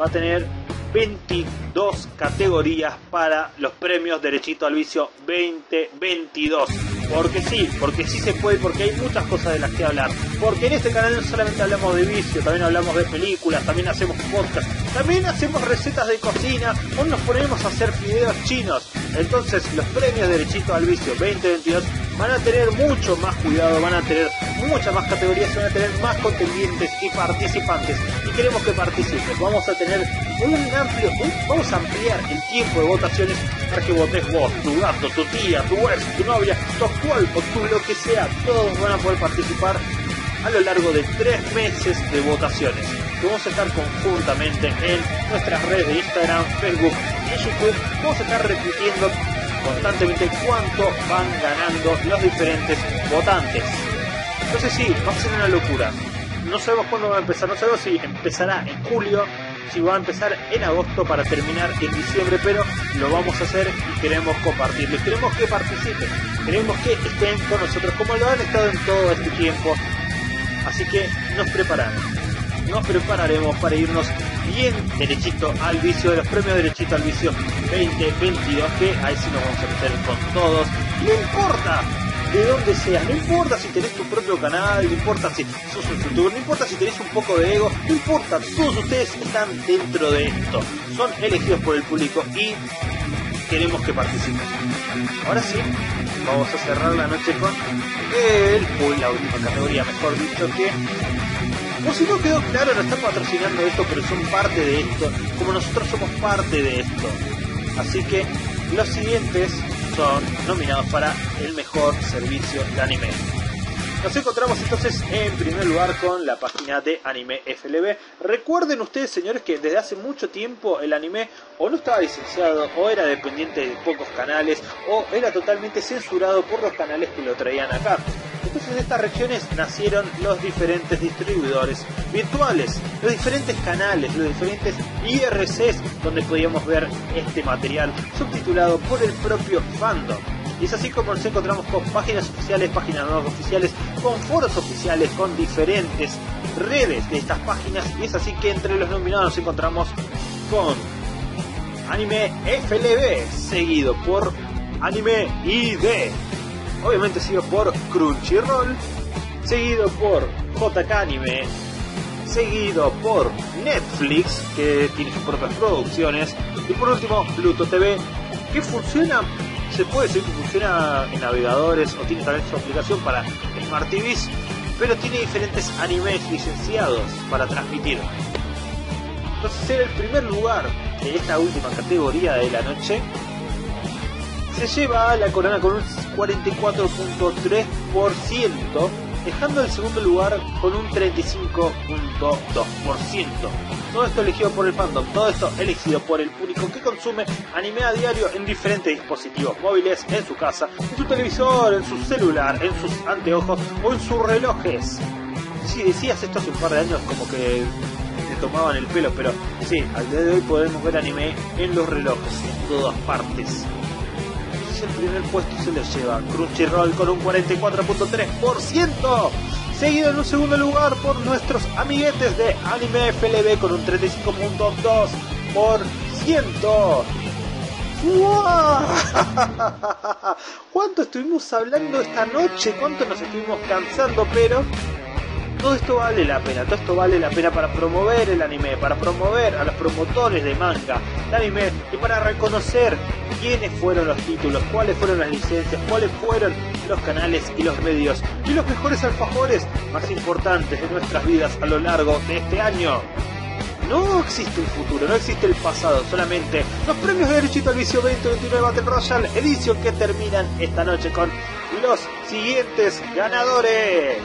va a tener veintidós categorías para los premios Derechito al Vicio veinte veintidós. Porque sí, porque sí se puede, porque hay muchas cosas de las que hablar. Porque en este canal no solamente hablamos de vicio, también hablamos de películas, también hacemos podcast, también hacemos recetas de cocina, o nos ponemos a hacer fideos chinos. Entonces los premios Derechito al Vicio veinte veintidós van a tener mucho más cuidado, van a tener muchas más categorías, van a tener más contendientes y participantes. Y queremos que participes. Vamos a tener un amplio, un, vamos a ampliar el tiempo de votaciones para que votes vos, tu gato, tu tía, tu ex, tu novia, tu cuerpo, tu lo que sea. Todos van a poder participar a lo largo de tres meses de votaciones. Vamos a estar conjuntamente en nuestras redes de Instagram, Facebook y YouTube. Vamos a estar repitiendo constantemente cuánto van ganando los diferentes votantes. Entonces sí, va a ser una locura. No sabemos cuándo va a empezar, no sabemos si empezará en julio, si va a empezar en agosto para terminar en diciembre, pero lo vamos a hacer y queremos compartirlo, y queremos que participen, queremos que estén con nosotros como lo han estado en todo este tiempo. Así que nos preparamos, nos prepararemos para irnos bien derechito al vicio de los premios Derechito al Vicio veinte veintidós, que ahí sí nos vamos a meter con todos. No importa de dónde seas, no importa si tenés tu propio canal, no importa si sos un youtuber, no importa si tenés un poco de ego, no importa, todos ustedes están dentro de esto, son elegidos por el público y queremos que participen. Ahora sí, vamos a cerrar la noche con el, o la última categoría, mejor dicho, que, o si no quedó claro, no están patrocinando esto, pero son parte de esto, como nosotros somos parte de esto. Así que los siguientes son nominados para el mejor servicio de anime. Nos encontramos entonces en primer lugar con la página de Anime F L B. Recuerden ustedes, señores, que desde hace mucho tiempo el anime o no estaba licenciado, o era dependiente de pocos canales, o era totalmente censurado por los canales que lo traían acá. Entonces en estas regiones nacieron los diferentes distribuidores virtuales, los diferentes canales, los diferentes I R Cs donde podíamos ver este material subtitulado por el propio fandom. Y es así como nos encontramos con páginas oficiales, páginas no oficiales, con foros oficiales, con diferentes redes de estas páginas. Y es así que entre los nominados nos encontramos con Anime F L B, seguido por Anime I D, obviamente seguido por Crunchyroll, seguido por J K Anime, seguido por Netflix, que tiene sus propias producciones, y por último Pluto T V, que funciona, se puede decir que funciona en navegadores, o tiene también su aplicación para Smart T Vs, pero tiene diferentes animes licenciados para transmitir. Entonces en el primer lugar de esta última categoría de la noche se lleva la corona con un cuarenta y cuatro punto tres por ciento, dejando el segundo lugar con un treinta y cinco punto dos por ciento. Todo esto elegido por el fandom, todo esto elegido por el público que consume anime a diario en diferentes dispositivos móviles, en su casa, en su televisor, en su celular, en sus anteojos o en sus relojes. Si decías esto hace un par de años, como que te tomaban el pelo, pero sí, al día de hoy podemos ver anime en los relojes, en todas partes. El primer puesto se lo lleva Crunchyroll con un cuarenta y cuatro punto tres por ciento, seguido en un segundo lugar por nuestros amiguetes de Anime F L B con un treinta y cinco punto dos por ciento. ¡Wow! ¿Cuánto estuvimos hablando esta noche? ¿Cuánto nos estuvimos cansando? Pero todo esto vale la pena, todo esto vale la pena para promover el anime, para promover a los promotores de manga, de anime, y para reconocer quiénes fueron los títulos, cuáles fueron las licencias, cuáles fueron los canales y los medios, y los mejores alfajores más importantes de nuestras vidas a lo largo de este año. No existe el futuro, no existe el pasado, solamente los premios de Derechito al Vicio veinte veintinueve Battle Royale Edition, que terminan esta noche con los siguientes ganadores.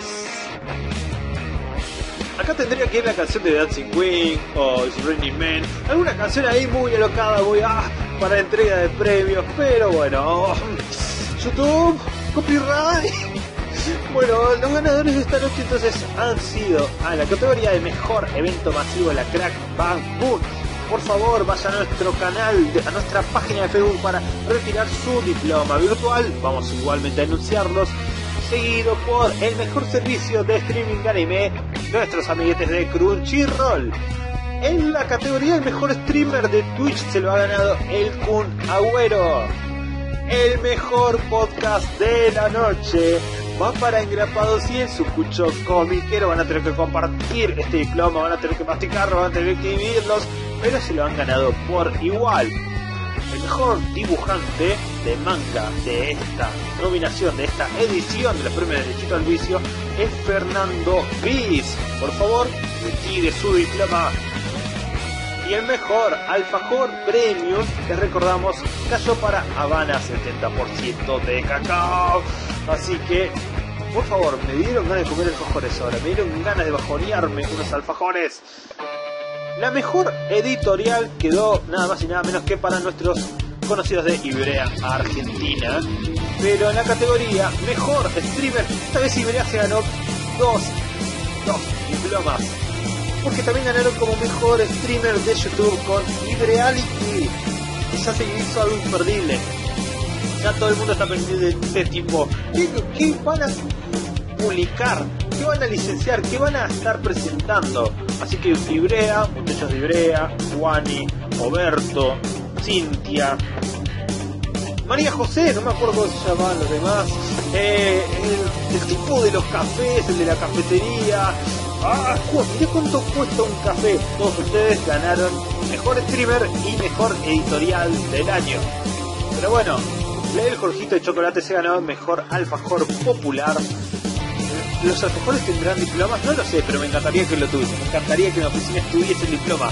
Acá tendría que ir la canción de Dancing Queen o It's Raining Men, alguna canción ahí muy alocada, muy ah, para entrega de premios, pero bueno, YouTube, copyright. Bueno, los ganadores de esta noche entonces han sido a la categoría de mejor evento masivo, la Crack Bang Boom, por favor vayan a nuestro canal, a nuestra página de Facebook para retirar su diploma virtual. Vamos igualmente a anunciarlos, seguido por el mejor servicio de streaming de anime, nuestros amiguetes de Crunchyroll. En la categoría el mejor streamer de Twitch se lo ha ganado el Kun Agüero. El mejor podcast de la noche van para Engrapados y en su cucho comiquero. Van a tener que compartir este diploma, van a tener que masticarlo, van a tener que dividirlos, pero se lo han ganado por igual. El mejor dibujante de manga de esta nominación, de esta edición de los premios Derechito al Vicio, es Fernando Viz. Por favor, retire su diploma. Y el mejor alfajor premium, que recordamos, cayó para Havanna, setenta por ciento de cacao. Así que, por favor, me dieron ganas de comer alfajores ahora, me dieron ganas de bajonearme unos alfajores. La mejor editorial quedó nada más y nada menos que para nuestros conocidos de Ivrea Argentina. Pero en la categoría mejor streamer, esta vez Ivrea se ganó dos, dos diplomas. Porque también ganaron como mejor streamer de YouTube con Ivreality, que ya se hizo algo imperdible. Ya todo el mundo está pendiente de este tipo. ¿Qué, ¿Qué van a publicar? ¿Qué van a licenciar? ¿Qué van a estar presentando? Así que Ivrea, muchachos de Ivrea, Juani, Roberto, Cintia, María José, no me acuerdo cómo se llamaban los demás, eh, el, el tipo de los cafés, el de la cafetería. Ah, mirá cuánto cuesta un café. Todos ustedes ganaron mejor streamer y mejor editorial del año. Pero bueno, el Jorgito de Chocolate se ganó mejor alfajor popular. ¿Los alfajores tendrán diplomas? No lo sé, pero me encantaría que lo tuviesen. Me encantaría que en la oficina estuviese el diploma.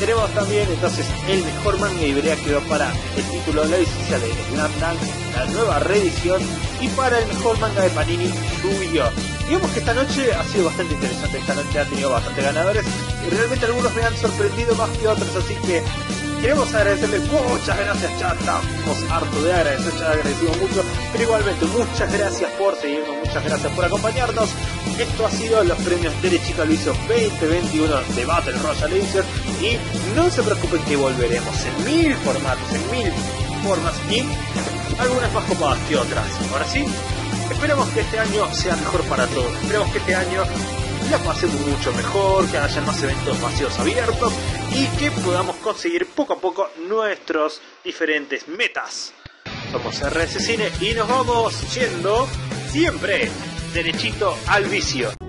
Tenemos también entonces el mejor manga de Ivrea, quedó para el título de la licencia de Slam Dunk, la nueva reedición, y para el mejor manga de Panini, Yu-Gi-Oh! Digamos que esta noche ha sido bastante interesante, esta noche ha tenido bastantes ganadores y realmente algunos me han sorprendido más que otros, así que queremos agradecerles muchas gracias, ya estamos hartos de agradecer, ya agradecimos mucho, pero igualmente muchas gracias por seguirnos, muchas gracias por acompañarnos. Esto ha sido los premios Derechito al Vicio veinte veintiuno de Battle Royale Edition, y no se preocupen que volveremos en mil formatos, en mil formas y algunas más copadas que otras. Ahora sí, esperemos que este año sea mejor para todos, esperemos que este año la pasemos mucho mejor, que haya más eventos masivos abiertos y que podamos conseguir poco a poco nuestros diferentes metas. Somos R S Cine y nos vamos yendo siempre derechito al vicio.